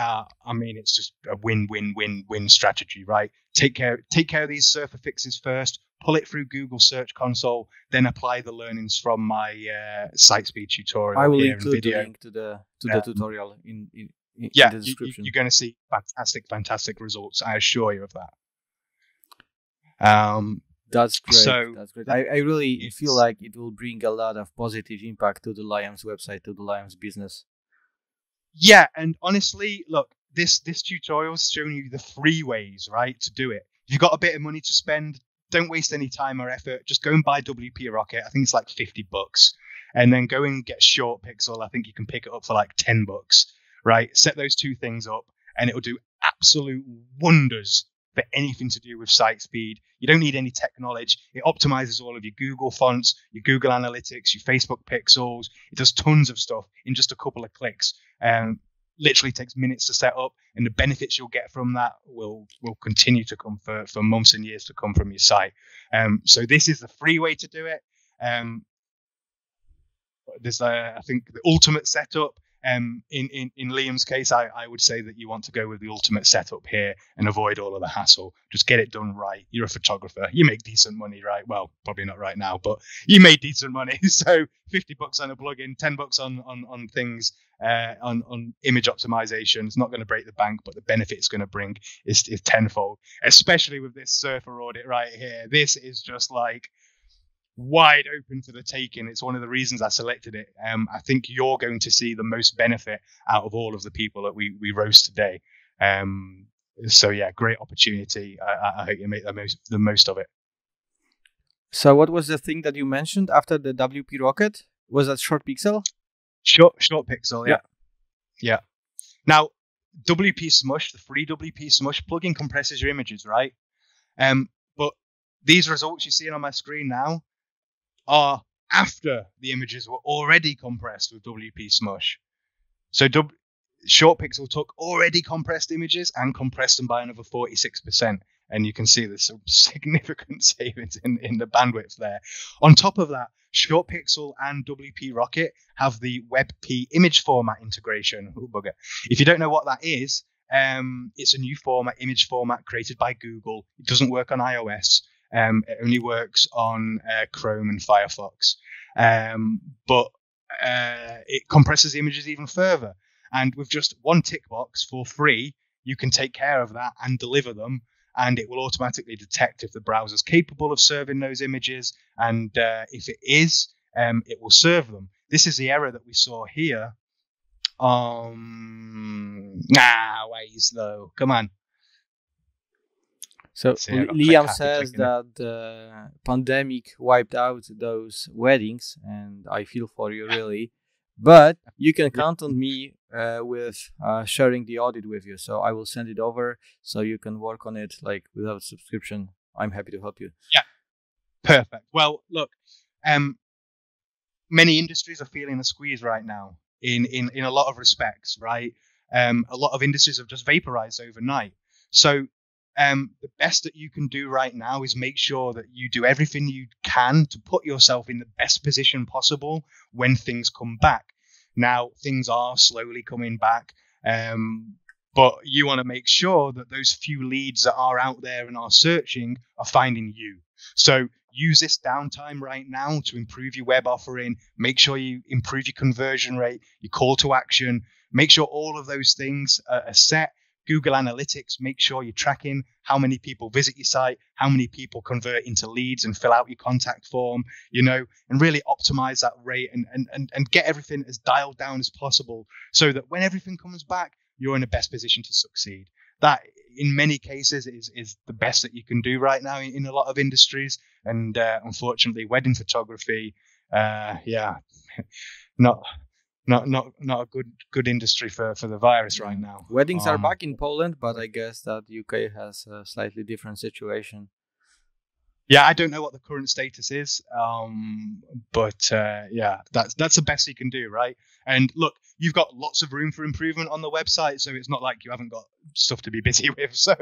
Uh, I mean, it's just a win-win-win-win strategy, right? Take care, take care of these Surfer fixes first, pull it through Google Search Console, then apply the learnings from my uh, site speed tutorial. I will here include the link to the to the um, tutorial in, in, in yeah, the description. You, you're going to see fantastic, fantastic results. I assure you of that. Um, that's great. So that's great. I, I really feel like it will bring a lot of positive impact to the Lion's website, to the Lion's business. Yeah, and honestly, look, this this tutorial is showing you the three ways, right, to do it. If you've got a bit of money to spend, don't waste any time or effort. Just go and buy W P Rocket. I think it's like fifty bucks. And then go and get ShortPixel. I think you can pick it up for like ten bucks, right? Set those two things up, and it will do absolute wonders for anything to do with site speed. You don't need any tech knowledge. It optimizes all of your Google fonts, your Google Analytics, your Facebook pixels. It does tons of stuff in just a couple of clicks. Um, literally takes minutes to set up, and the benefits you'll get from that will will continue to come for, for months and years to come from your site. Um, so this is the free way to do it. Um, there's, uh, I think, the ultimate setup. Um, in, in, in Liam's case, I, I would say that you want to go with the ultimate setup here and avoid all of the hassle. Just get it done right. You're a photographer. You make decent money, right? Well, probably not right now, but you made decent money. So fifty bucks on a plugin, ten bucks on, on, on things, uh, on, on image optimization. It's not going to break the bank, but the benefit it's going to bring is, is tenfold, especially with this Surfer audit right here. This is just like wide open for the taking. It's one of the reasons I selected it. Um, I think you're going to see the most benefit out of all of the people that we, we roast today. Um, so yeah, great opportunity. I, I hope you make the most, the most of it. So what was the thing that you mentioned after the W P Rocket? Was that ShortPixel? Short, ShortPixel, yeah. yeah. Yeah. Now, W P Smush, the free W P Smush plugin compresses your images, right? Um, but these results you're seeing on my screen now, are after the images were already compressed with W P Smush. So ShortPixel took already compressed images and compressed them by another forty-six percent. And you can see there's some significant savings in, in the bandwidth there. On top of that, ShortPixel and W P Rocket have the W P image format integration. Ooh, bugger. If you don't know what that is, um, it's a new format, image format created by Google. It doesn't work on iOS. Um, it only works on uh, Chrome and Firefox, um, but uh, it compresses images even further. And with just one tick box for free, you can take care of that and deliver them. And it will automatically detect if the browser's capable of serving those images. And uh, if it is, um, it will serve them. This is the error that we saw here Um, ah, why are you slow? Come on. So yeah, Liam says that the uh, pandemic wiped out those weddings, and I feel for you really. But you can count on me uh, with uh, sharing the audit with you. So I will send it over so you can work on it like without subscription. I'm happy to help you. Yeah, perfect. Well, look, um, many industries are feeling the squeeze right now in, in, in a lot of respects, right? Um, a lot of industries have just vaporized overnight. So Um, the best that you can do right now is make sure that you do everything you can to put yourself in the best position possible when things come back. Now, things are slowly coming back, um, but you want to make sure that those few leads that are out there and are searching are finding you. So use this downtime right now to improve your web offering, make sure you improve your conversion rate, your call to action, make sure all of those things are, are set. Google Analytics, make sure you're tracking how many people visit your site, how many people convert into leads and fill out your contact form, you know, and really optimize that rate and, and, and, and get everything as dialed down as possible so that when everything comes back, you're in the best position to succeed. That, in many cases, is, is the best that you can do right now in, in a lot of industries. And uh, unfortunately, wedding photography, uh, yeah, not... Not not not a good good industry for, for the virus right now. Weddings um, are back in Poland, but I guess that U K has a slightly different situation. Yeah, I don't know what the current status is, um, but uh, yeah, that's that's the best you can do, right? And look, you've got lots of room for improvement on the website, so it's not like you haven't got stuff to be busy with. So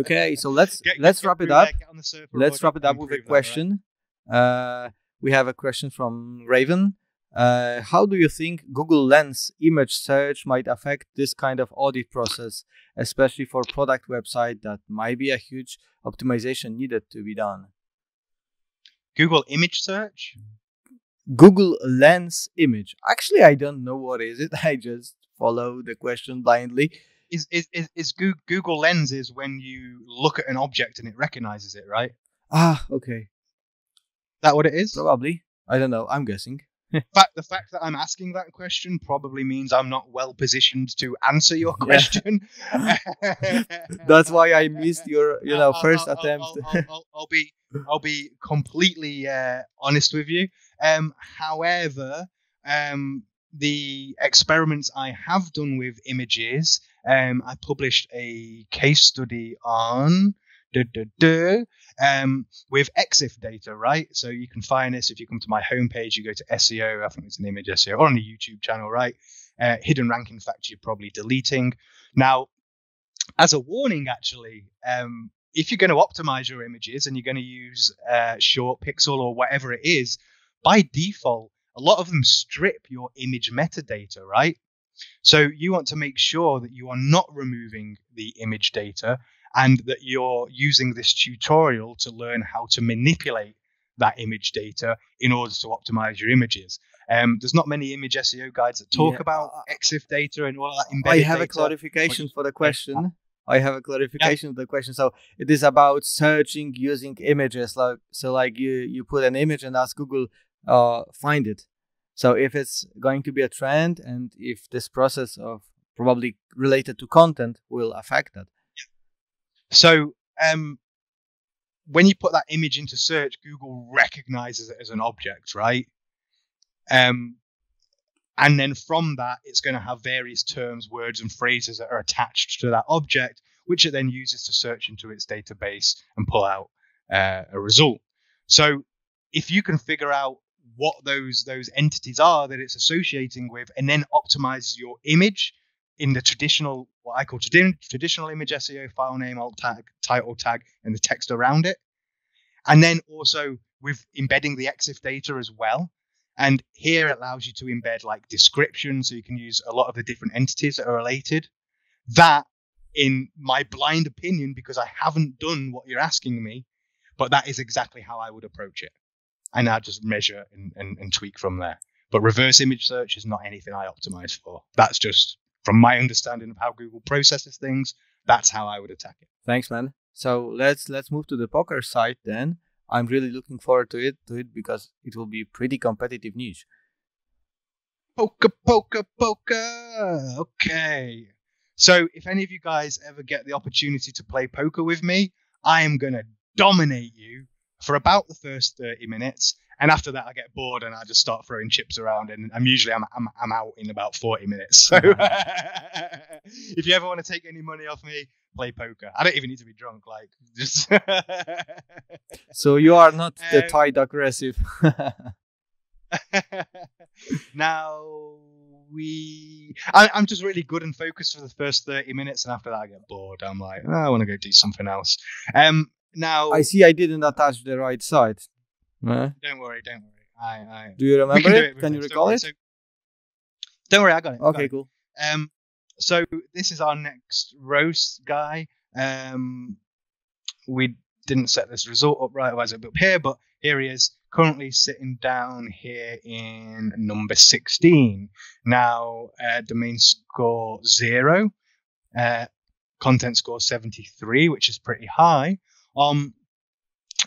okay, so let's get, let's get wrap it up. There, let's wrap it up with a question. That, right? uh, we have a question from Raven. Uh, how do you think Google Lens image search might affect this kind of audit process, especially for product website that might be a huge optimization needed to be done? Google image search? Google Lens image. Actually, I don't know what is it. I just follow the question blindly. Is, is, is, is Google Lens is when you look at an object and it recognizes it, right? Ah, okay. Is that what it is? Probably. I don't know. I'm guessing. Fact, the fact that I'm asking that question probably means I'm not well positioned to answer your question. Yeah. That's why I missed your, you know, I'll, first I'll, attempt. I'll, I'll, I'll, I'll be, I'll be completely uh, honest with you. Um, however, um, the experiments I have done with images, um, I published a case study on. Duh, duh, duh, um, with E X I F data, right? So you can find this if you come to my homepage, you go to S E O, I think it's an image S E O, or on the YouTube channel, right? Uh, hidden ranking factor you're probably deleting. Now, as a warning, actually, um, if you're going to optimize your images and you're going to use uh, ShortPixel or whatever it is, by default, a lot of them strip your image metadata, right? So you want to make sure that you are not removing the image data and that you're using this tutorial to learn how to manipulate that image data in order to optimize your images. Um, there's not many image S E O guides that talk yeah. about E X I F data and all of that embedded data. I have data. a clarification for the question. I have a clarification yeah. for the question. So it is about searching using images. Like, so like you, you put an image and ask Google, uh, find it. So if it's going to be a trend and if this process of probably related to content will affect that. So um, when you put that image into search, Google recognizes it as an object, right? Um, and then from that, it's going to have various terms, words, and phrases that are attached to that object, which it then uses to search into its database and pull out uh, a result. So if you can figure out what those those entities are that it's associating with and then optimize your image in the traditional, what I call traditional image S E O, file name, alt tag, title tag, and the text around it. And then also with embedding the E X I F data as well. And here it allows you to embed like description. So you can use a lot of the different entities that are related. That, in my blind opinion, because I haven't done what you're asking me, but that is exactly how I would approach it. And I just measure and, and, and tweak from there. But reverse image search is not anything I optimize for. That's just from my understanding of how Google processes things, that's how I would attack it. Thanks, man. So let's let's move to the poker side then. I'm really looking forward to it to it because it will be pretty competitive niche. Polka, polka, polka. Okay. So if any of you guys ever get the opportunity to play poker with me, I am going to dominate you for about the first thirty minutes. And after that, I get bored and I just start throwing chips around. And I'm usually I'm I'm, I'm out in about forty minutes. So if you ever want to take any money off me, play poker. I don't even need to be drunk. Like just. So you are not um, the tied aggressive. Now we. I, I'm just really good and focused for the first thirty minutes, and after that, I get bored. I'm like, oh, I want to go do something else. Um. Now I see I didn't attach the right side. Huh? Don't worry, don't worry. I, I, do you remember can it? it can you us. recall don't it? So, don't worry, I got it. Okay, got cool. It. Um, so this is our next roast guy. Um, we didn't set this result up right, otherwise it would be up here, but here he is, currently sitting down here in number sixteen. Now, uh, domain score zero, uh, content score seventy-three, which is pretty high. Um,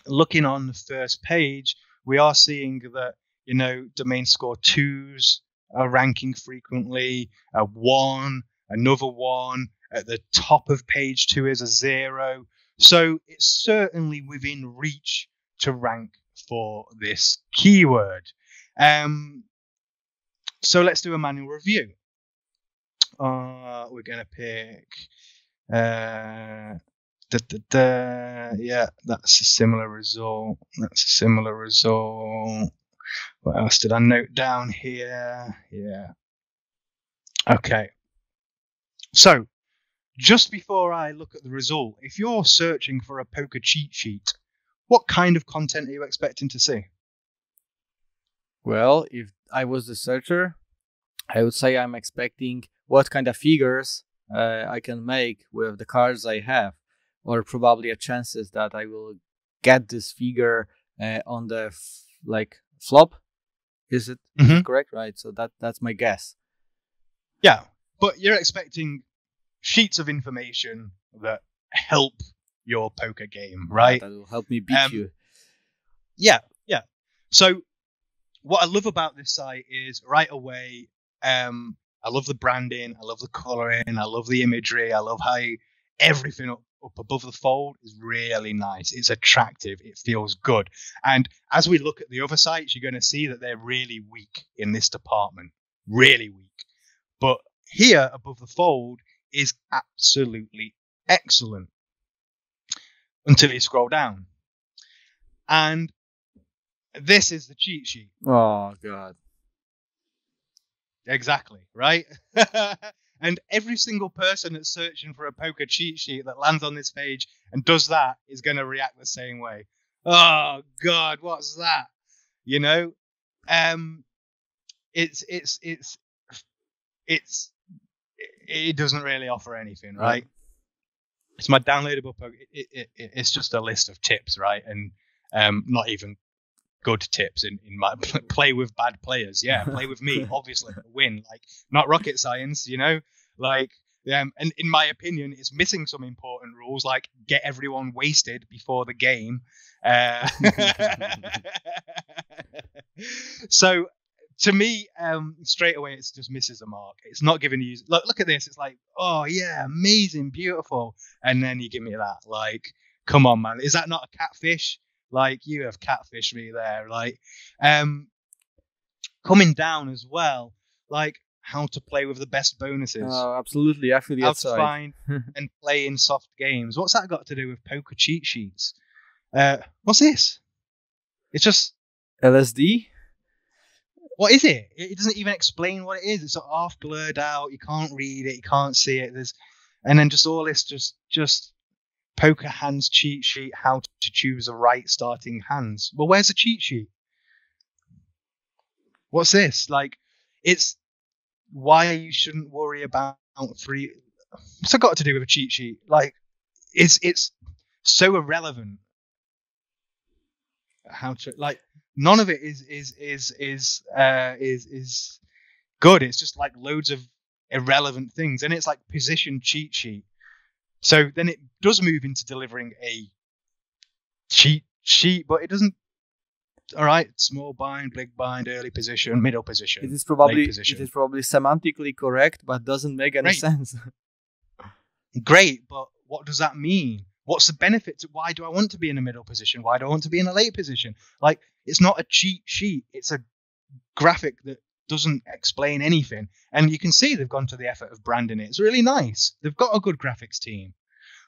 Looking on the first page, we are seeing that, you know, domain score twos are ranking frequently, a one, another one, at the top of page two is a zero. So it's certainly within reach to rank for this keyword. Um, so let's do a manual review. Uh, we're going to pick... Uh, Da, da, da. Yeah, that's a similar result. That's a similar result. What else did I note down here? Yeah. Okay. So, just before I look at the result, if you're searching for a poker cheat sheet, what kind of content are you expecting to see? Well, if I was the searcher, I would say I'm expecting what kind of figures uh, I can make with the cards I have, or probably a chances that I will get this figure uh, on the f like flop. Is it, mm-hmm. is it correct? Right. So that that's my guess. Yeah, but you're expecting sheets of information that help your poker game, right? That will help me beat um, you. Yeah, yeah. So what I love about this site is right away, um, I love the branding, I love the coloring, I love the imagery, I love how you, everything up up above the fold is really nice. It's attractive. It feels good. And as we look at the other sites, you're going to see that they're really weak in this department, really weak. But here above the fold is absolutely excellent until you scroll down. And this is the cheat sheet. Oh, God. Exactly, right? And every single person that's searching for a poker cheat sheet that lands on this page and does that is going to react the same way. Oh, God, what's that? You know, um, it's it's it's it's it doesn't really offer anything, right? right? It's my downloadable poker. It, it, it, it's just a list of tips, right? And um, not even good tips in, in my play with bad players. Yeah, play with me, obviously, win. Like, not rocket science, you know? Like, um, and in my opinion, it's missing some important rules, like get everyone wasted before the game. Uh, so, to me, um, straight away, it's just misses the mark. It's not giving you... Look, look at this. It's like, oh, yeah, amazing, beautiful. And then you give me that. Like, come on, man. Is that not a catfish? Like, you have catfished me there. Like, um, coming down as well, like how to play with the best bonuses. Oh, absolutely. Actually, how outside. to find and play in soft games. What's that got to do with poker cheat sheets? Uh, what's this? It's just L S D. What is it? It doesn't even explain what it is. It's sort of half blurred out. You can't read it. You can't see it. There's, and then just all this, just, just. Poker hands cheat sheet, how to choose the right starting hands. Well, where's the cheat sheet? What's this? Like, it's why you shouldn't worry about free. What's it got to do with a cheat sheet? Like, it's it's so irrelevant. How to, like, none of it is is is is uh, is is good. It's just like loads of irrelevant things, and it's like position cheat sheet. So then it does move into delivering a cheat sheet, but it doesn't all right, small bind, big bind, early position, middle position. It is probably position. It is probably semantically correct, but doesn't make any Great. sense. Great, but what does that mean? What's the benefit? To, why do I want to be in a middle position? Why do I want to be in a late position? Like, it's not a cheat sheet. It's a graphic that doesn't explain anything. And you can see they've gone to the effort of branding it. It's really nice. They've got a good graphics team.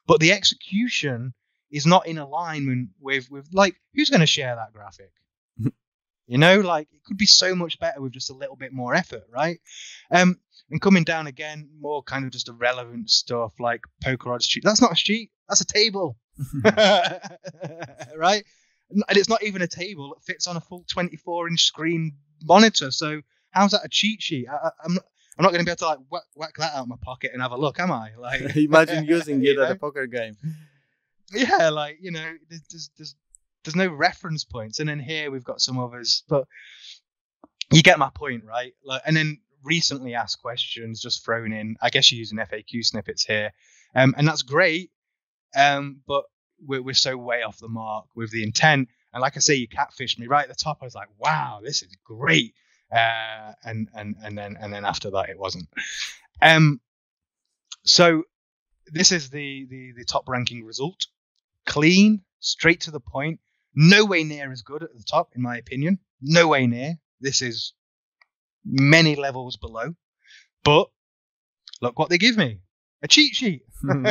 But the execution is not in alignment with, with like, who's going to share that graphic? You know, like, it could be so much better with just a little bit more effort, right? Um, and coming down again, more kind of just irrelevant stuff like poker odds sheet. That's not a sheet. That's a table, right? And it's not even a table that fits on a full twenty-four inch screen monitor. So how's that a cheat sheet? I, I'm not, I'm not going to be able to like whack, whack that out of my pocket and have a look, am I? Like, imagine using it at a poker game. Yeah, like, you know, there's there's there's no reference points, and then here we've got some others, but you get my point, right? Like, and then recently asked questions just thrown in. I guess you're using F A Q snippets here, um, and that's great, um, but we're we're so way off the mark with the intent. And like I say, you catfished me right at the top. I was like, wow, this is great, uh, and and and then and then after that, it wasn't. Um, so this is the the the top ranking result. Clean, straight to the point. No way near as good at the top, in my opinion. No way near. This is many levels below. But look what they give me. A cheat sheet. Hmm.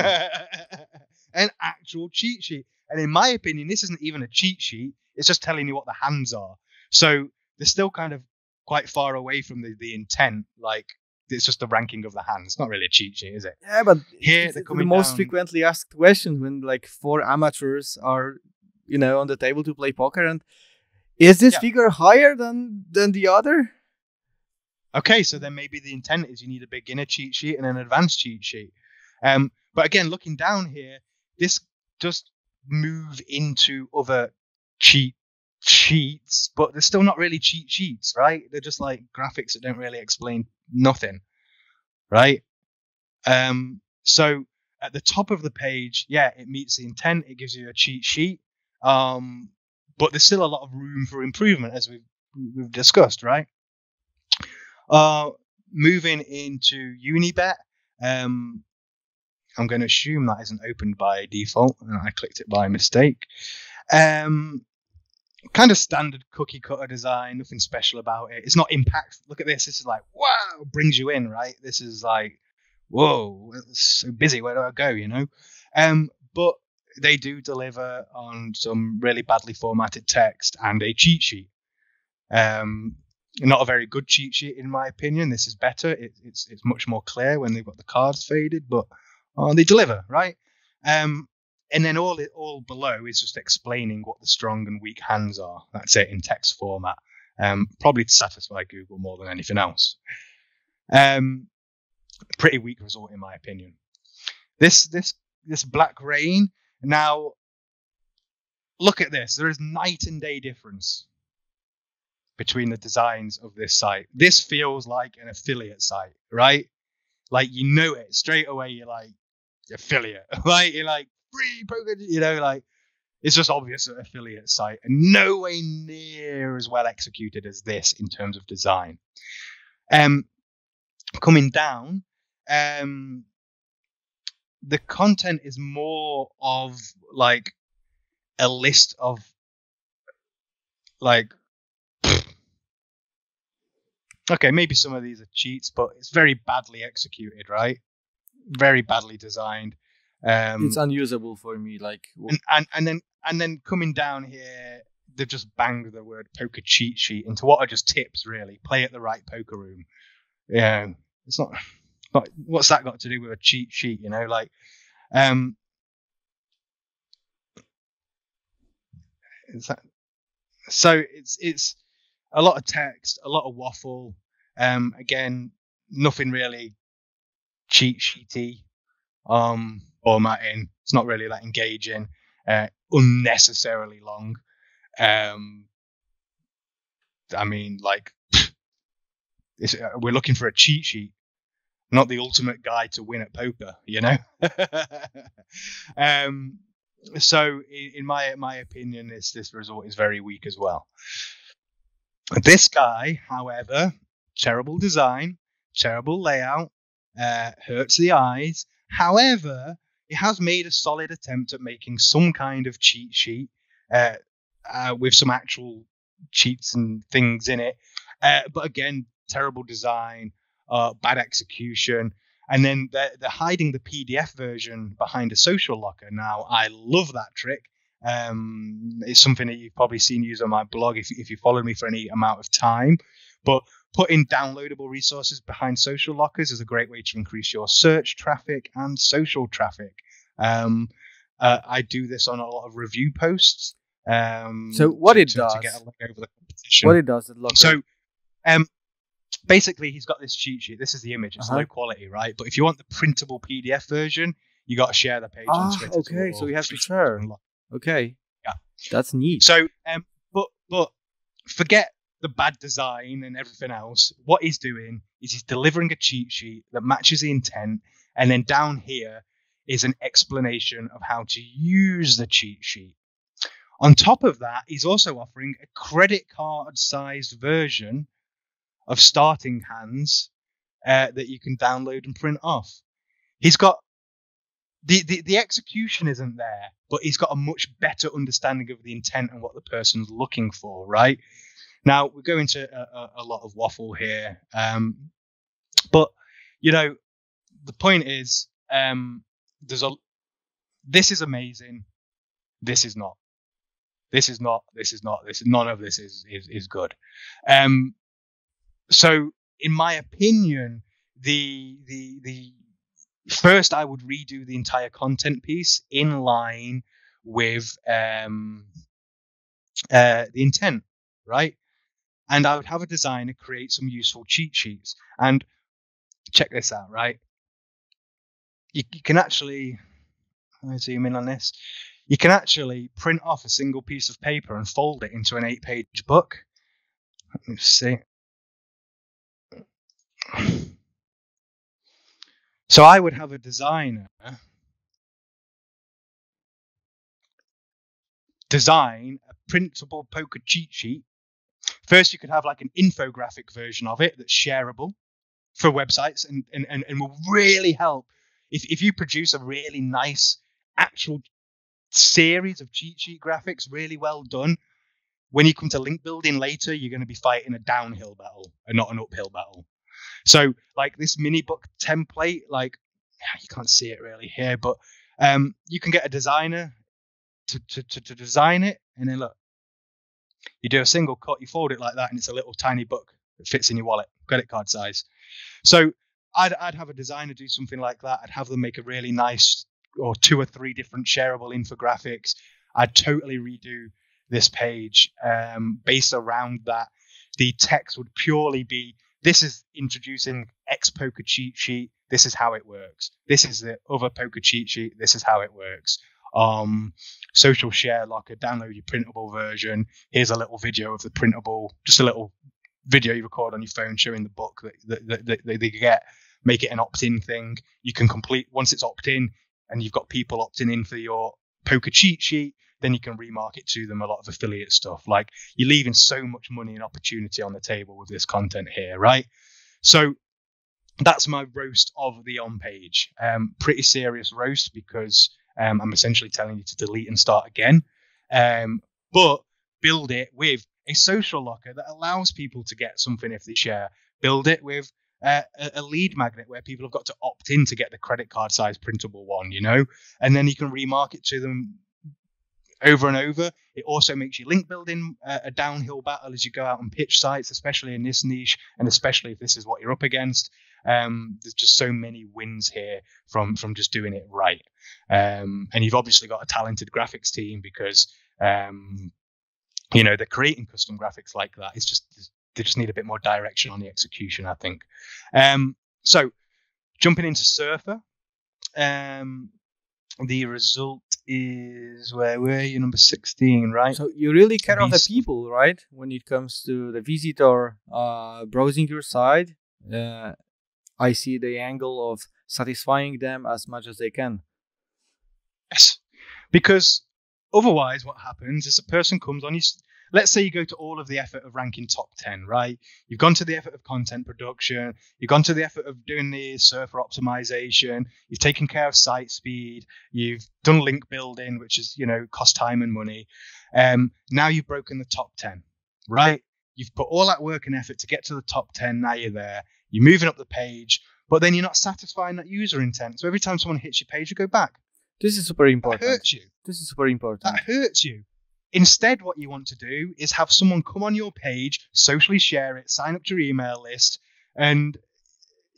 An actual cheat sheet. And in my opinion, this isn't even a cheat sheet. It's just telling you what the hands are. So they're still kind of quite far away from the, the intent. Like, it's just the ranking of the hands. It's not really a cheat sheet, is it? Yeah, but here they're coming the most down. Frequently asked question when like four amateurs are, you know, on the table to play poker. And is this yeah. figure higher than than the other? Okay, so then maybe the intent is you need a beginner cheat sheet and an advanced cheat sheet. Um, but again, looking down here, this just move into other cheat sheets, but they're still not really cheat sheets, right? They're just like graphics that don't really explain nothing, right? Um, so at the top of the page, yeah, it meets the intent. It gives you a cheat sheet, um, but there's still a lot of room for improvement, as we've we've discussed, right? Uh, moving into Unibet, um, I'm going to assume that isn't opened by default, and I clicked it by mistake. Um, kind of standard cookie cutter design, nothing special about it. It's not impactful. Look at this. This is like, wow, brings you in, right? This is like, whoa, it's so busy. Where do I go, you know? Um, but they do deliver on some really badly formatted text and a cheat sheet. Um, not a very good cheat sheet, in my opinion. This is better. It, it's it's much more clear when they've got the cards faded, but oh, they deliver, right? Um, and then all it all below is just explaining what the strong and weak hands are. That's it in text format, um, probably to satisfy Google more than anything else. Um, pretty weak result, in my opinion. This this this black rain. Now, look at this. There is night and day difference between the designs of this site. This feels like an affiliate site, right? Like, you know it straight away. You're like, affiliate, right? You're like, free poker, you know, like, it's just obvious an affiliate site, and no way near as well executed as this in terms of design. Um, coming down, um, the content is more of like a list of like, okay, maybe some of these are cheats, but it's very badly executed, right? Very badly designed. Um, it's unusable for me. Like, and, and and then and then coming down here, they've just banged the word poker cheat sheet into what are just tips, really. Play at the right poker room. Yeah, it's not. But what's that got to do with a cheat sheet? You know, like, um, is that, so it's it's. A lot of text, a lot of waffle. Um, again, nothing really cheat sheety um, formatting. It's not really that engaging. Uh, unnecessarily long. Um, I mean, like, it's, uh, we're looking for a cheat sheet, not the ultimate guide to win at poker, you know? um, So in my my opinion, this this result is very weak as well. This guy, however, terrible design, terrible layout, uh, hurts the eyes. However, it has made a solid attempt at making some kind of cheat sheet uh, uh, with some actual cheats and things in it. Uh, but again, terrible design, uh, bad execution. And then they're, they're hiding the P D F version behind a social locker. Now, I love that trick. Um, it's something that you've probably seen used on my blog if, if you followed me for any amount of time. But putting downloadable resources behind social lockers is a great way to increase your search traffic and social traffic. Um, uh, I do this on a lot of review posts. Um, so what to, it does, to get a look over the competition. What it does, it looks so. Um, basically, he's got this cheat sheet. This is the image. It's uh-huh. low quality, right? But if you want the printable P D F version, you got to share the page ah, on Twitter. Okay, so you have to share. Okay, yeah, that's neat. So, um, but but forget the bad design and everything else. What he's doing is he's delivering a cheat sheet that matches the intent, and then down here is an explanation of how to use the cheat sheet. On top of that, he's also offering a credit card-sized version of starting hands uh, that you can download and print off. He's got the, the the execution isn't there, but he's got a much better understanding of the intent and what the person's looking for. Right now, we're going to a, a, a lot of waffle here, um, but you know the point is um, there's a this is amazing, this is not, this is not, this is not, this none of this is is is good. Um, So, in my opinion, the the the first I would redo the entire content piece in line with um, uh, the intent, right? And I would have a designer create some useful cheat sheets. And check this out, right? You, you can actually, let me zoom in on this. You can actually print off a single piece of paper and fold it into an eight-page book. Let me see. So I would have a designer design a printable poker cheat sheet. First, you could have like an infographic version of it that's shareable for websites and, and, and, and will really help. If, if you produce a really nice actual series of cheat sheet graphics, really well done, when you come to link building later, you're going to be fighting a downhill battle and not an uphill battle. So like this mini book template, like you can't see it really here, but um, you can get a designer to, to, to, to design it. And then look, you do a single cut, you fold it like that, and it's a little tiny book that fits in your wallet, credit card size. So I'd, I'd have a designer do something like that. I'd have them make a really nice or two or three different shareable infographics. I'd totally redo this page um, based around that. The text would purely be, this is introducing X poker cheat sheet. This is how it works. This is the other poker cheat sheet. This is how it works. Um, social share locker, download your printable version. Here's a little video of the printable, just a little video you record on your phone showing the book that, that, that, that they get. Make it an opt-in thing. You can complete, once it's opt-in and you've got people opting in for your poker cheat sheet, then you can remarket to them a lot of affiliate stuff. Like you're leaving so much money and opportunity on the table with this content here, right? So that's my roast of the on-page. Um, pretty serious roast because um, I'm essentially telling you to delete and start again. Um, but build it with a social locker that allows people to get something if they share. Build it with Uh, a lead magnet where people have got to opt in to get the credit card size printable one, you know, and then you can remarket to them over and over. It also makes your link building uh, a downhill battle as you go out and pitch sites, especially in this niche, and especially if this is what you're up against. Um, there's just so many wins here from from just doing it right. Um, and you've obviously got a talented graphics team because, um, you know, they're creating custom graphics like that. It's just They just need a bit more direction on the execution, I think. Um, so jumping into Surfer, um, the result is, where were you? Number sixteen, right? So you really care of the people, right? When it comes to the visitor uh, browsing your site, uh, I see the angle of satisfying them as much as they can. Yes. Because otherwise what happens is a person comes on, you, let's say you go to all of the effort of ranking top ten, right? You've gone to the effort of content production. You've gone to the effort of doing the Surfer optimization. You've taken care of site speed. You've done link building, which is, you know, cost time and money. Um, now you've broken the top ten, right? You've put all that work and effort to get to the top ten. Now you're there. You're moving up the page, but then you're not satisfying that user intent. So every time someone hits your page, you go back. This is super important. That hurts you. This is super important. That hurts you. Instead, what you want to do is have someone come on your page, socially share it, sign up to your email list, and,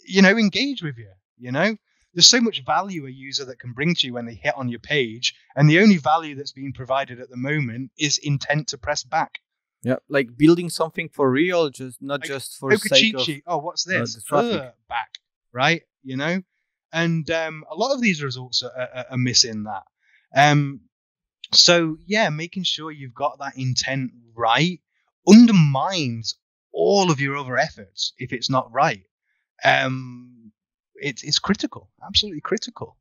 you know, engage with you. You know, there's so much value a user that can bring to you when they hit on your page. And the only value that's being provided at the moment is intent to press back. Yeah, like building something for real, just not like, just for sake cheat of... Sheet. Oh, what's this? Uh, uh, back, right? You know? And um, a lot of these results are, are, are missing that. Um, so, yeah, making sure you've got that intent right undermines all of your other efforts if it's not right. Um, it, it's critical, absolutely critical.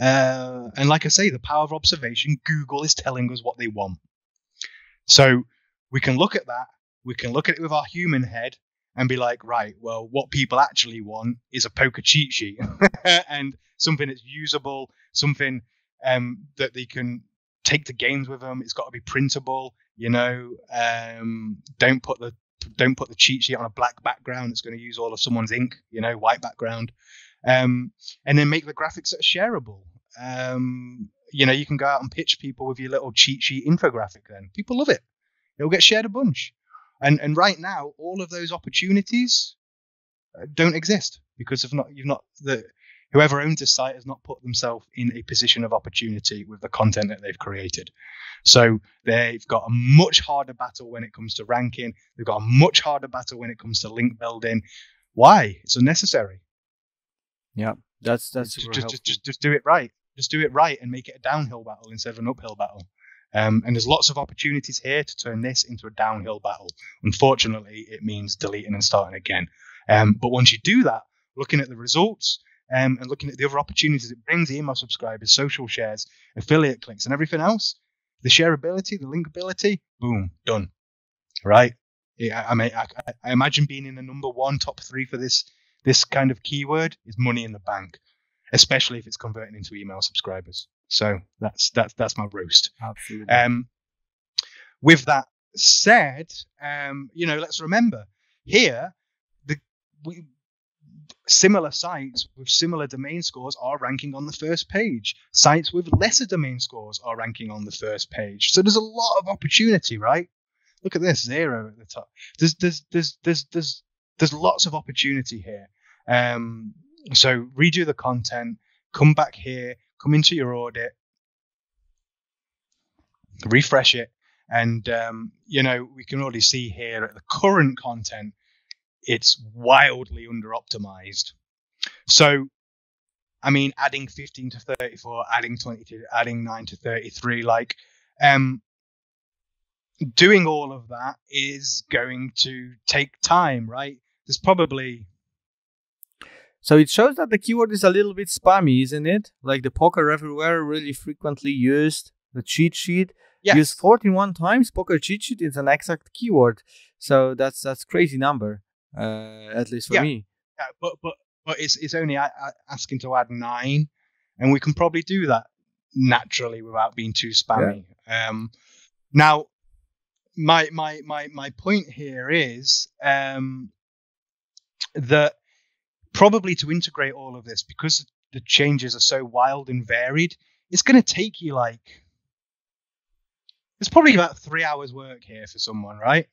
Uh, and like I say, the power of observation, Google is telling us what they want. So we can look at that. We can look at it with our human head and be like, right, well, what people actually want is a poker cheat sheet and something that's usable, something um, that they can take to games with them. It's got to be printable, you know. Um, don't put the don't put the cheat sheet on a black background that's going to use all of someone's ink, you know, white background. Um, and then make the graphics that are shareable. Um, you know, you can go out and pitch people with your little cheat sheet infographic. Then people love it. It'll get shared a bunch. And and right now, all of those opportunities don't exist because of not you've not the whoever owns this site has not put themselves in a position of opportunity with the content that they've created. So they've got a much harder battle when it comes to ranking. They've got a much harder battle when it comes to link building. Why? It's unnecessary. Yeah, that's that's just just, just just do it right. Just do it right and make it a downhill battle instead of an uphill battle. Um, and there's lots of opportunities here to turn this into a downhill battle. Unfortunately, it means deleting and starting again. Um, but once you do that, looking at the results um, and looking at the other opportunities it brings, the email subscribers, social shares, affiliate clicks, and everything else, the shareability, the linkability, boom, done. Right? I, I, mean, I, I imagine being in the number one, top three for this this kind of keyword is money in the bank, especially if it's converting into email subscribers. So that's that's that's my roast. Absolutely. Um, with that said, um, you know, let's remember here the we, similar sites with similar domain scores are ranking on the first page. Sites with lesser domain scores are ranking on the first page. So there's a lot of opportunity, right? Look at this, zero at the top. There's there's there's there's there's there's lots of opportunity here. Um, so redo the content, come back here. Come into your audit, refresh it, and um, you know, we can already see here at the current content, it's wildly under optimized. So, I mean, adding fifteen to thirty-four, adding twenty to, adding nine to thirty-three, like um, doing all of that is going to take time, right? There's probably. So it shows that the keyword is a little bit spammy, isn't it? Like the poker everywhere, really frequently used, the cheat sheet. Yes. Used forty-one times, poker cheat sheet is an exact keyword. So that's that's crazy number, uh, at least for yeah. me. Yeah, but, but, but it's, it's only asking to add nine, and we can probably do that naturally without being too spammy. Yeah. Um, now, my, my, my, my point here is um, that... Probably to integrate all of this, because the changes are so wild and varied, it's going to take you like, it's probably about three hours work here for someone, right?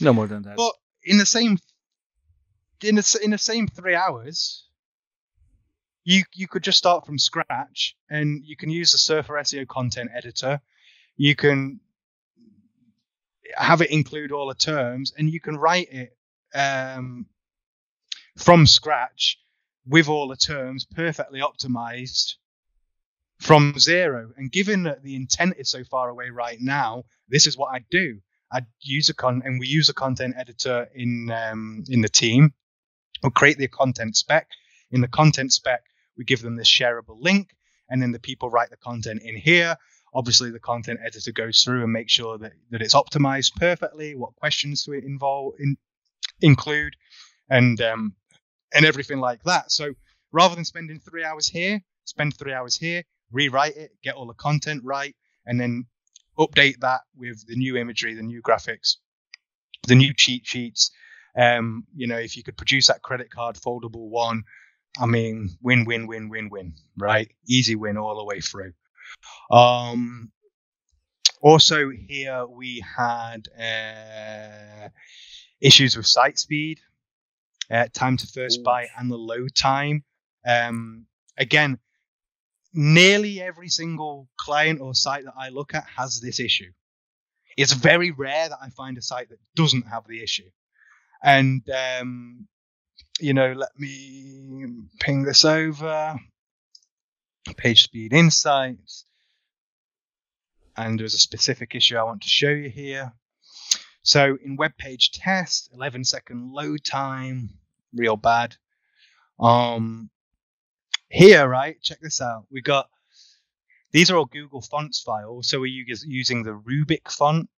No more than that. But in the same, in the, in the same three hours, you you could just start from scratch, and you can use the Surfer S E O content editor. You can have it include all the terms, and you can write it. Um, from scratch with all the terms perfectly optimized from zero. And given that the intent is so far away right now, this is what I do. I use a con and we use a content editor in, um, in the team. We'll create the content spec. In the content spec, we give them this shareable link, and then the people write the content in here. Obviously, the content editor goes through and makes sure that, that it's optimized perfectly, what questions to involve in, include, and um, and everything like that. So rather than spending three hours here, spend three hours here, rewrite it, get all the content right, and then update that with the new imagery, the new graphics, the new cheat sheets. Um, you know, if you could produce that credit card foldable one, I mean, win, win, win, win, win, right? Easy win all the way through. Um, also here we had uh, issues with site speed, uh, time to first buy, and the load time. Um, again, nearly every single client or site that I look at has this issue. It's very rare that I find a site that doesn't have the issue. And, um, you know, let me ping this over. PageSpeed Insights. And there's a specific issue I want to show you here. So in Web Page Test, eleven second load time, real bad. Um, Here, right, check this out. We got, these are all Google fonts files. So we're using the Rubik font.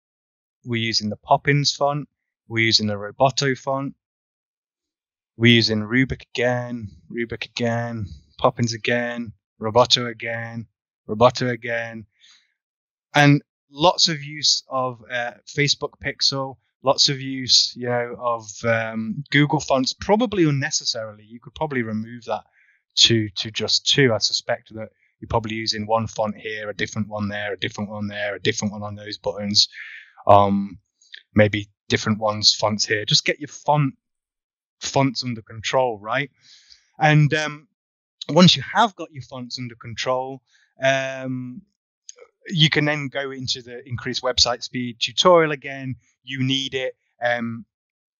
We're using the Poppins font. We're using the Roboto font. We're using Rubik again, Rubik again, Poppins again, Roboto again, Roboto again. And lots of use of uh, Facebook Pixel. Lots of use, you know, of um, Google fonts, probably unnecessarily. You could probably remove that. To, to just two. I suspect that you're probably using one font here, a different one there, a different one there, a different one on those buttons, um, maybe different ones, fonts here. Just get your font fonts under control, right? And um, once you have got your fonts under control, um, you can then go into the increased website speed tutorial again. You need it. Um,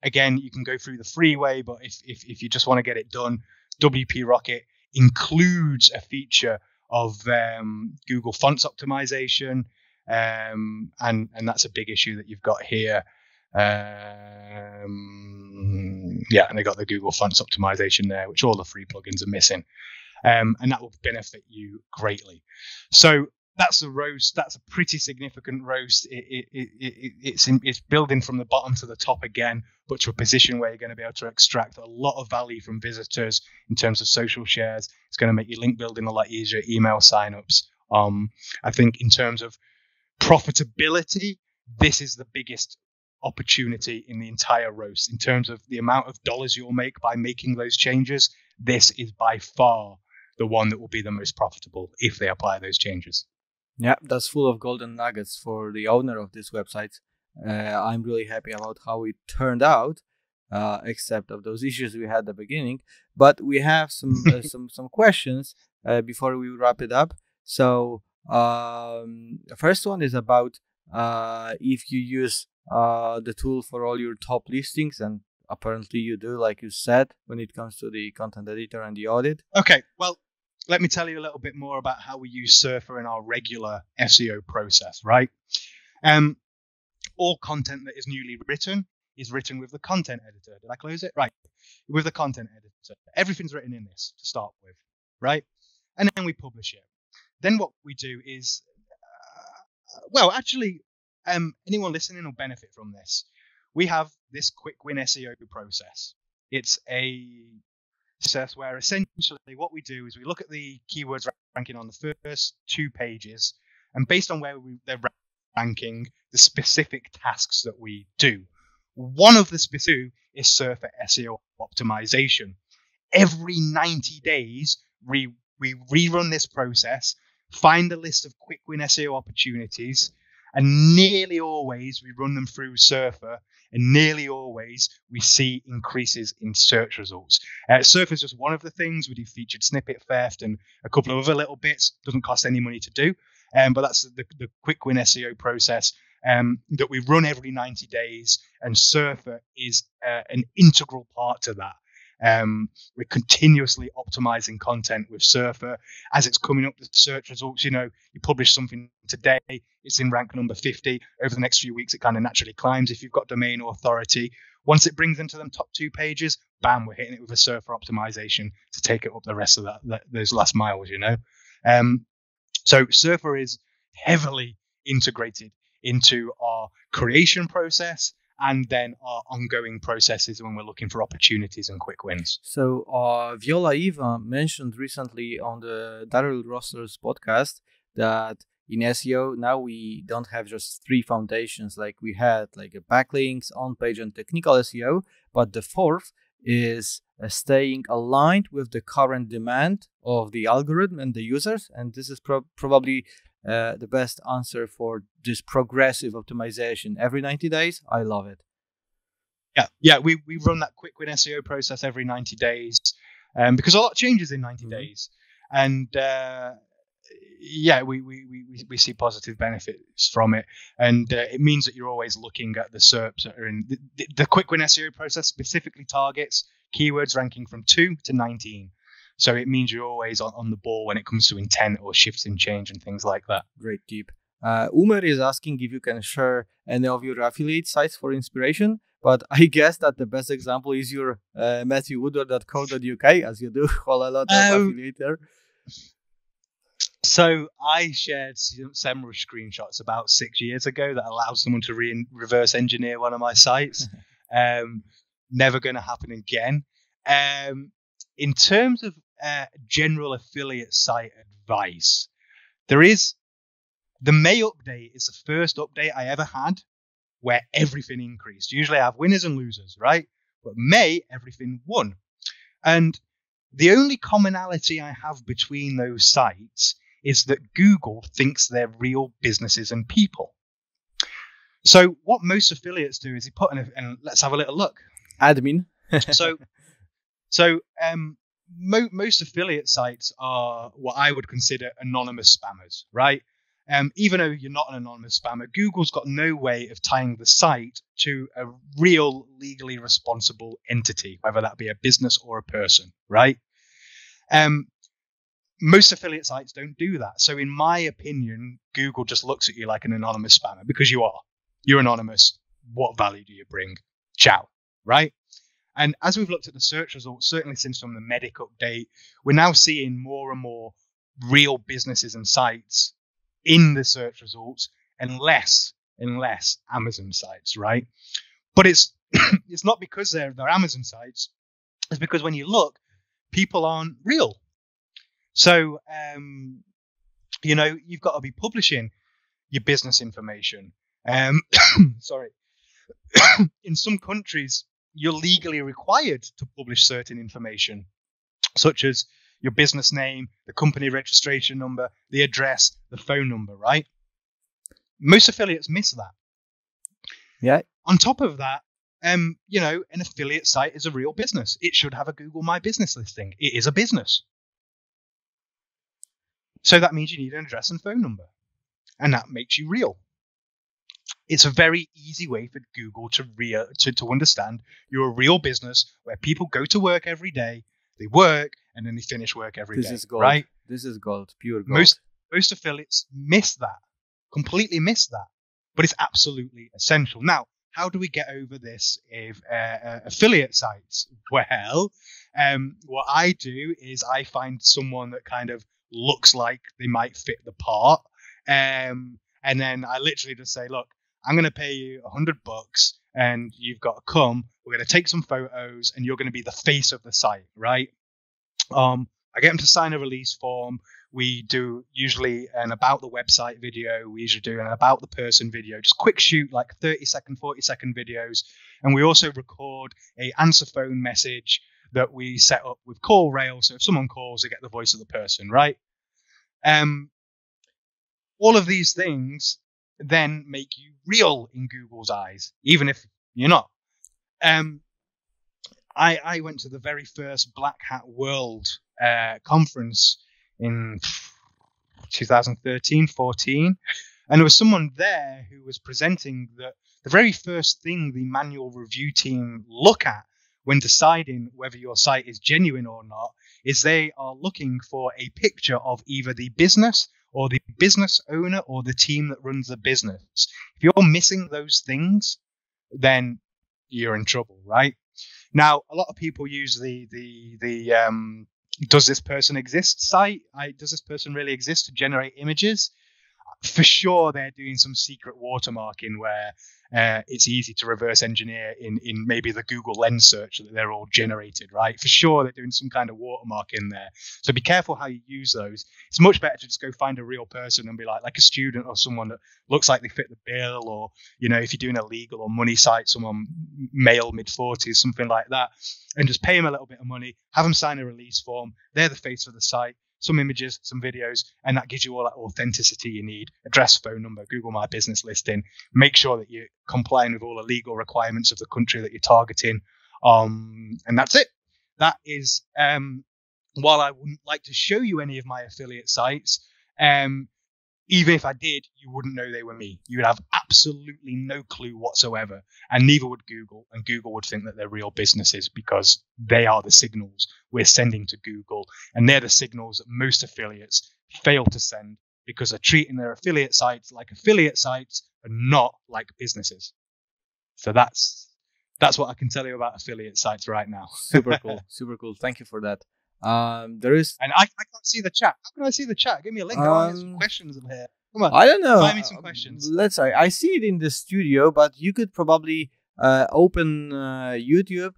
again, you can go through the freeway, but if, if, if you just want to get it done, W P Rocket includes a feature of um, Google Fonts optimization, um, and and that's a big issue that you've got here. Um, yeah, and they got the Google Fonts optimization there, which all the free plugins are missing, um, and that will benefit you greatly. So that's a roast. That's a pretty significant roast. It, it, it, it, it's in, it's building from the bottom to the top again, but to a position where you're going to be able to extract a lot of value from visitors in terms of social shares. It's going to make your link building a lot easier, email signups. Um, I think in terms of profitability, this is the biggest opportunity in the entire roast. In terms of the amount of dollars you'll make by making those changes, this is by far the one that will be the most profitable if they apply those changes. Yeah, that's full of golden nuggets for the owner of this website. Uh, I'm really happy about how it turned out, uh, except of those issues we had at the beginning. But we have some uh, some some questions uh, before we wrap it up. So um, the first one is about uh, if you use uh, the tool for all your top listings, and apparently you do, like you said, when it comes to the content editor and the audit. Okay, well, let me tell you a little bit more about how we use Surfer in our regular S E O process, right? Um, all content that is newly written is written with the content editor. Did I close it? Right. With the content editor. Everything's written in this to start with, right? And then we publish it. Then what we do is, uh, well, actually, um, anyone listening will benefit from this. We have this quick win S E O process. It's a process where essentially what we do is we look at the keywords ranking on the first two pages, and based on where we, they're ranking, the specific tasks that we do. One of the specific is Surfer S E O optimization. Every ninety days, we, we rerun this process, find a list of quick win S E O opportunities, and nearly always we run them through Surfer, and nearly always we see increases in search results. Uh, Surfer is just one of the things. We do featured snippet theft and a couple of other little bits. Doesn't cost any money to do, um, but that's the, the quick win S E O process um, that we run every ninety days, and Surfer is uh, an integral part to that. Um, we're continuously optimizing content with Surfer as it's coming up the search results. You know, you publish something today, it's in rank number fifty. Over the next few weeks, it kind of naturally climbs if you've got domain authority. Once it brings into them top two pages, bam, we're hitting it with a Surfer optimization to take it up the rest of that, that those last miles, you know. Um, so Surfer is heavily integrated into our creation process and then our ongoing processes when we're looking for opportunities and quick wins. So uh, Viola Iva mentioned recently on the Daryl Rossler's podcast that in S E O, now we don't have just three foundations like we had, like backlinks, on-page and technical S E O, but the fourth is staying aligned with the current demand of the algorithm and the users. And this is pro probably uh, the best answer for this progressive optimization every ninety days. I love it. Yeah, yeah, we, we run that quick win S E O process every ninety days um, because a lot changes in ninety mm-hmm. days. And uh, yeah, we, we, we, we see positive benefits from it. And uh, it means that you're always looking at the S E R Ps that are in the, the quick win S E O process specifically targets keywords ranking from two to nineteen. So it means you're always on, on the ball when it comes to intent or shifts in change and things like that. Great tip. Uh, Umer is asking if you can share any of your affiliate sites for inspiration, but I guess that the best example is your uh, Matthew Woodward dot co dot U K, as you do all a lot of um, affiliate there. So I shared some SEMrush screenshots about six years ago that allowed someone to re reverse engineer one of my sites. um, never going to happen again. Um, in terms of uh, general affiliate site advice, there is the May update is the first update I ever had where everything increased. Usually I have winners and losers, right? But May, everything won. And the only commonality I have between those sites is that Google thinks they're real businesses and people. So what most affiliates do is they put an, and let's have a little look. Admin. so, so um, mo most affiliate sites are what I would consider anonymous spammers, right? Um, even though you're not an anonymous spammer, Google's got no way of tying the site to a real legally responsible entity, whether that be a business or a person, right? Um, most affiliate sites don't do that. So in my opinion, Google just looks at you like an anonymous spammer because you are. You're anonymous. What value do you bring? Ciao, right? And as we've looked at the search results, certainly since from the Medic update, we're now seeing more and more real businesses and sites in the search results, unless unless Amazon sites, right? But it's it's not because they're they're Amazon sites. It's because when you look, people aren't real. So um, you know, you've got to be publishing your business information. Um, sorry, in some countries you're legally required to publish certain information, such as your business name, the company registration number, the address, the phone number, right? Most affiliates miss that. Yeah. On top of that, um, you know, an affiliate site is a real business. It should have a Google My Business listing. It is a business. So that means you need an address and phone number, and that makes you real. It's a very easy way for Google to, re to, to understand you're a real business where people go to work every day, they work, and then they finish work every day. This is gold, right? This is gold, pure gold. Most, most affiliates miss that, completely miss that, but it's absolutely essential. Now, how do we get over this if uh, uh, affiliate sites? Well, um, what I do is I find someone that kind of looks like they might fit the part. Um, and then I literally just say, look, I'm going to pay you a hundred bucks and you've got to come. We're going to take some photos and you're going to be the face of the site, right? Um, I get them to sign a release form. We do usually an about the website video. We usually do an about the person video, just quick shoot, like thirty second, forty second videos. And we also record a answer phone message that we set up with CallRail. So if someone calls, they get the voice of the person, right? Um, all of these things then make you real in Google's eyes, even if you're not. Um, I, I went to the very first Black Hat World uh, conference in two thousand thirteen, fourteen, and there was someone there who was presenting that the very first thing the manual review team look at when deciding whether your site is genuine or not is they are looking for a picture of either the business or the business owner or the team that runs the business. If you're missing those things, then you're in trouble, right? Now, a lot of people use the the the um, does this person exist site? I, does this person really exist to generate images? for sure they're doing some secret watermarking where uh, it's easy to reverse engineer in, in maybe the Google Lens search that they're all generated, right? For sure they're doing some kind of watermark in there. So be careful how you use those. It's much better to just go find a real person and be like, like a student or someone that looks like they fit the bill, or, you know, if you're doing a legal or money site, someone male mid forties, something like that, and just pay them a little bit of money, have them sign a release form. They're the face of the site. Some images, some videos, and that gives you all that authenticity you need. Address, phone number, Google My Business listing. Make sure that you're complying with all the legal requirements of the country that you're targeting. Um, and that's it. That is, um, while I wouldn't like to show you any of my affiliate sites, um, even if I did, you wouldn't know they were me. You would have absolutely no clue whatsoever. And neither would Google. And Google would think that they're real businesses because they are the signals we're sending to Google. And they're the signals that most affiliates fail to send because they're treating their affiliate sites like affiliate sites and not like businesses. So that's that's what I can tell you about affiliate sites right now. Super cool. Super cool. Thank you for that. Um, there is, and I, I can't see the chat. How can I see the chat? Give me a link. Um, I want to get some questions in here. Come on, I don't know. Find me some questions. Uh, let's say I see it in the studio, but you could probably uh, open uh, YouTube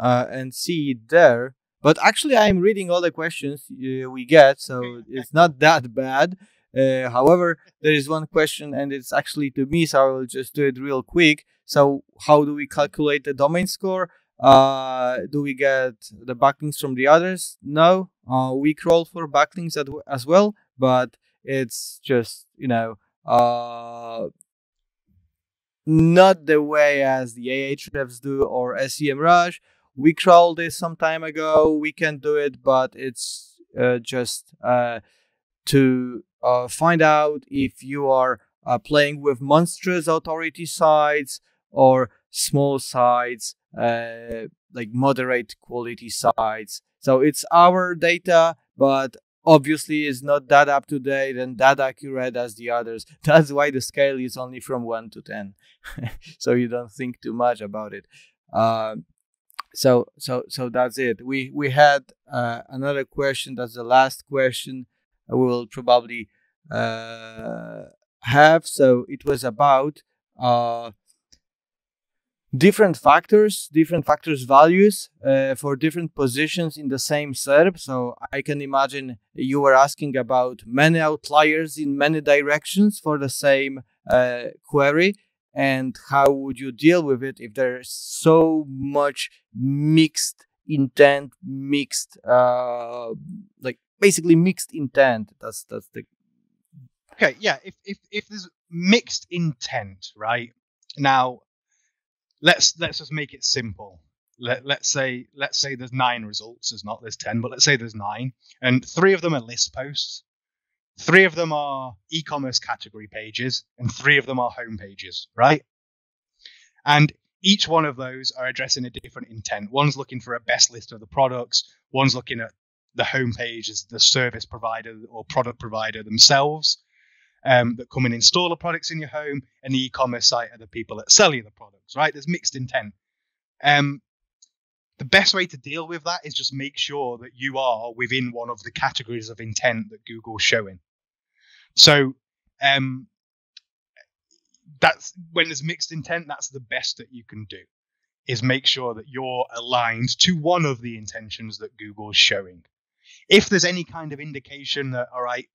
uh, and see it there. But actually, I'm reading all the questions uh, we get, so okay. It's not that bad. Uh, however, there is one question, and it's actually to me, so I will just do it real quick. So, how do we calculate the domain score? Uh, do we get the backlinks from the others? No. Uh, we crawl for backlinks as well, but it's just, you know, uh, not the way as the Ahrefs do or SEMrush. We crawled this some time ago. We can do it, but it's uh, just uh, to uh, find out if you are uh, playing with monstrous authority sites or small sites, uh like moderate quality sites. So it's our data, but obviously it's not that up to date and that accurate as the others. That's why the scale is only from one to ten. So you don't think too much about it. Um so so so that's it. We we had uh, another question. That's the last question we will probably uh have. So it was about uh different factors, different factors values uh, for different positions in the same S E R P. So I can imagine you were asking about many outliers in many directions for the same uh, query, and how would you deal with it if there's so much mixed intent, mixed, uh, like basically mixed intent. That's that's the okay. Yeah, if if if there's mixed intent, right now. Let's let's just make it simple. Let, let's say let's say there's nine results. There's not there's ten, but let's say there's nine, and three of them are list posts, three of them are e-commerce category pages, and three of them are home pages, right? And each one of those are addressing a different intent. One's looking for a best list of the products. One's looking at the home page as the service provider or product provider themselves. Um, that come and install the products in your home, and the e-commerce site are the people that sell you the products, right? There's mixed intent. Um, the best way to deal with that is just make sure that you are within one of the categories of intent that Google's showing. So um, that's when there's mixed intent, that's the best that you can do, is make sure that you're aligned to one of the intentions that Google's showing. If there's any kind of indication that, all right,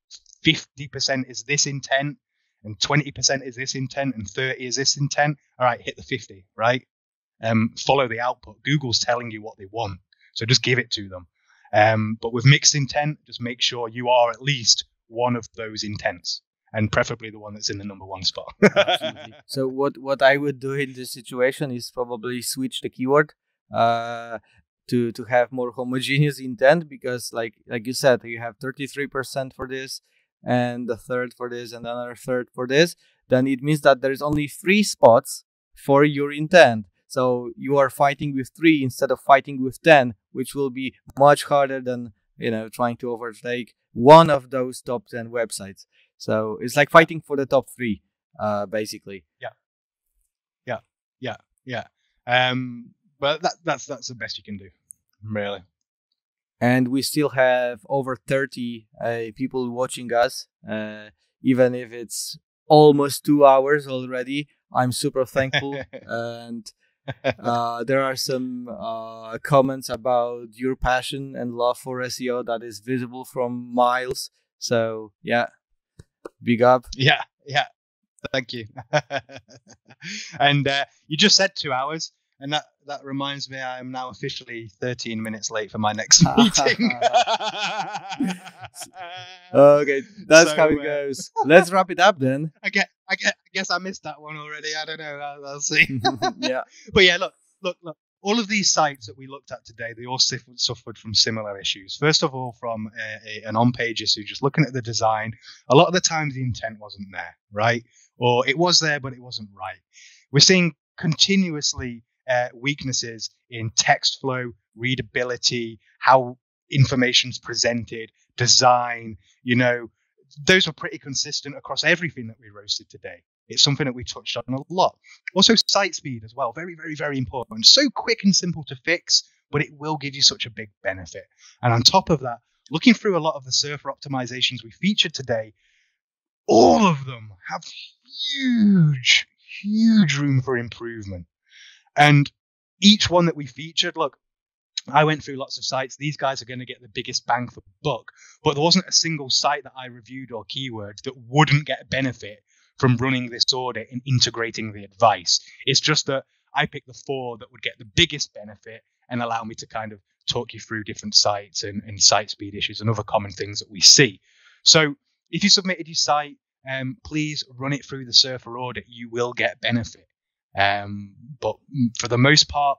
fifty percent is this intent, and twenty percent is this intent, and thirty is this intent, all right, hit the fifty, right? Um, follow the output. Google's telling you what they want, so just give it to them. Um, but with mixed intent, just make sure you are at least one of those intents, and preferably the one that's in the number one spot. Absolutely. So what, what I would do in this situation is probably switch the keyword. Uh, to to have more homogeneous intent, because like like you said, you have thirty-three percent for this, and a third for this, and another third for this. Then it means that there's only three spots for your intent, so you are fighting with three instead of fighting with ten, which will be much harder than, you know, trying to overtake one of those top ten websites. So it's like fighting for the top three, uh basically. Yeah yeah yeah yeah um But that, that's that's the best you can do, really. And we still have over thirty uh, people watching us. Uh, even if it's almost two hours already. I'm super thankful. And uh, there are some uh, comments about your passion and love for S E O that is visible from miles. So yeah, big up. Yeah, yeah. Thank you. And uh, you just said two hours. And that, that reminds me, I am now officially thirteen minutes late for my next meeting. Okay, that's so, how it uh, goes. Let's wrap it up then. I guess, I guess, I guess I missed that one already. I don't know. I'll, I'll see. Yeah. But yeah, look, look, look. All of these sites that we looked at today, they all suffered from similar issues. First of all, from a, a, an on-page issue, just looking at the design. A lot of the times the intent wasn't there, right? Or it was there, but it wasn't right. We're seeing continuously uh, weaknesses in text flow, readability, how information's presented, design. You know, those were pretty consistent across everything that we roasted today. It's something that we touched on a lot. Also, site speed as well. Very, very, very important. So quick and simple to fix, but it will give you such a big benefit. And on top of that, looking through a lot of the Surfer optimizations we featured today, all of them have huge, huge room for improvement. And each one that we featured, look, I went through lots of sites. These guys are going to get the biggest bang for buck. But there wasn't a single site that I reviewed or keyword that wouldn't get benefit from running this audit and integrating the advice. It's just that I picked the four that would get the biggest benefit and allow me to kind of talk you through different sites and, and site speed issues and other common things that we see. So if you submitted your site, um, please run it through the Surfer audit. You will get benefit. Um, but for the most part,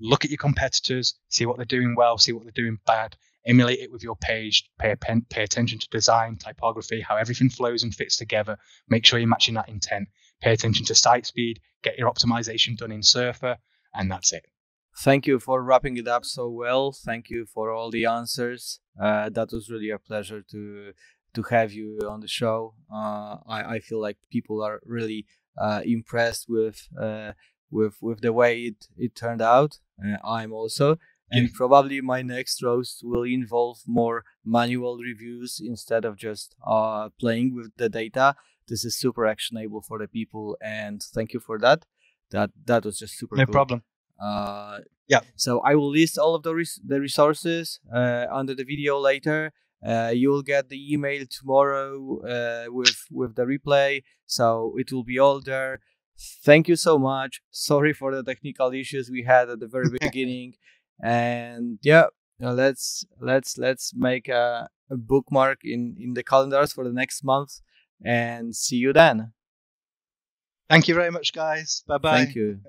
look at your competitors, see what they're doing well, see what they're doing bad, emulate it with your page, pay, pen, pay attention to design, typography, how everything flows and fits together. Make sure you're matching that intent. Pay attention to site speed, get your optimization done in Surfer, and that's it. Thank you for wrapping it up so well. Thank you for all the answers. Uh, that was really a pleasure to to have you on the show. Uh, I, I feel like people are really uh, impressed with, uh, with, with the way it, it turned out. Uh, I'm also. And probably my next roast will involve more manual reviews instead of just uh, playing with the data. This is super actionable for the people, and thank you for that. That that was just super. No cool. problem. Uh, yeah. So I will list all of the res- the resources uh, under the video later. Uh, you'll get the email tomorrow uh, with with the replay, so it will be all there. Thank you so much. Sorry for the technical issues we had at the very beginning. And yeah, let's let's let's make a, a bookmark in in the calendars for the next month, and see you then. Thank you very much, guys. Bye bye. Thank you.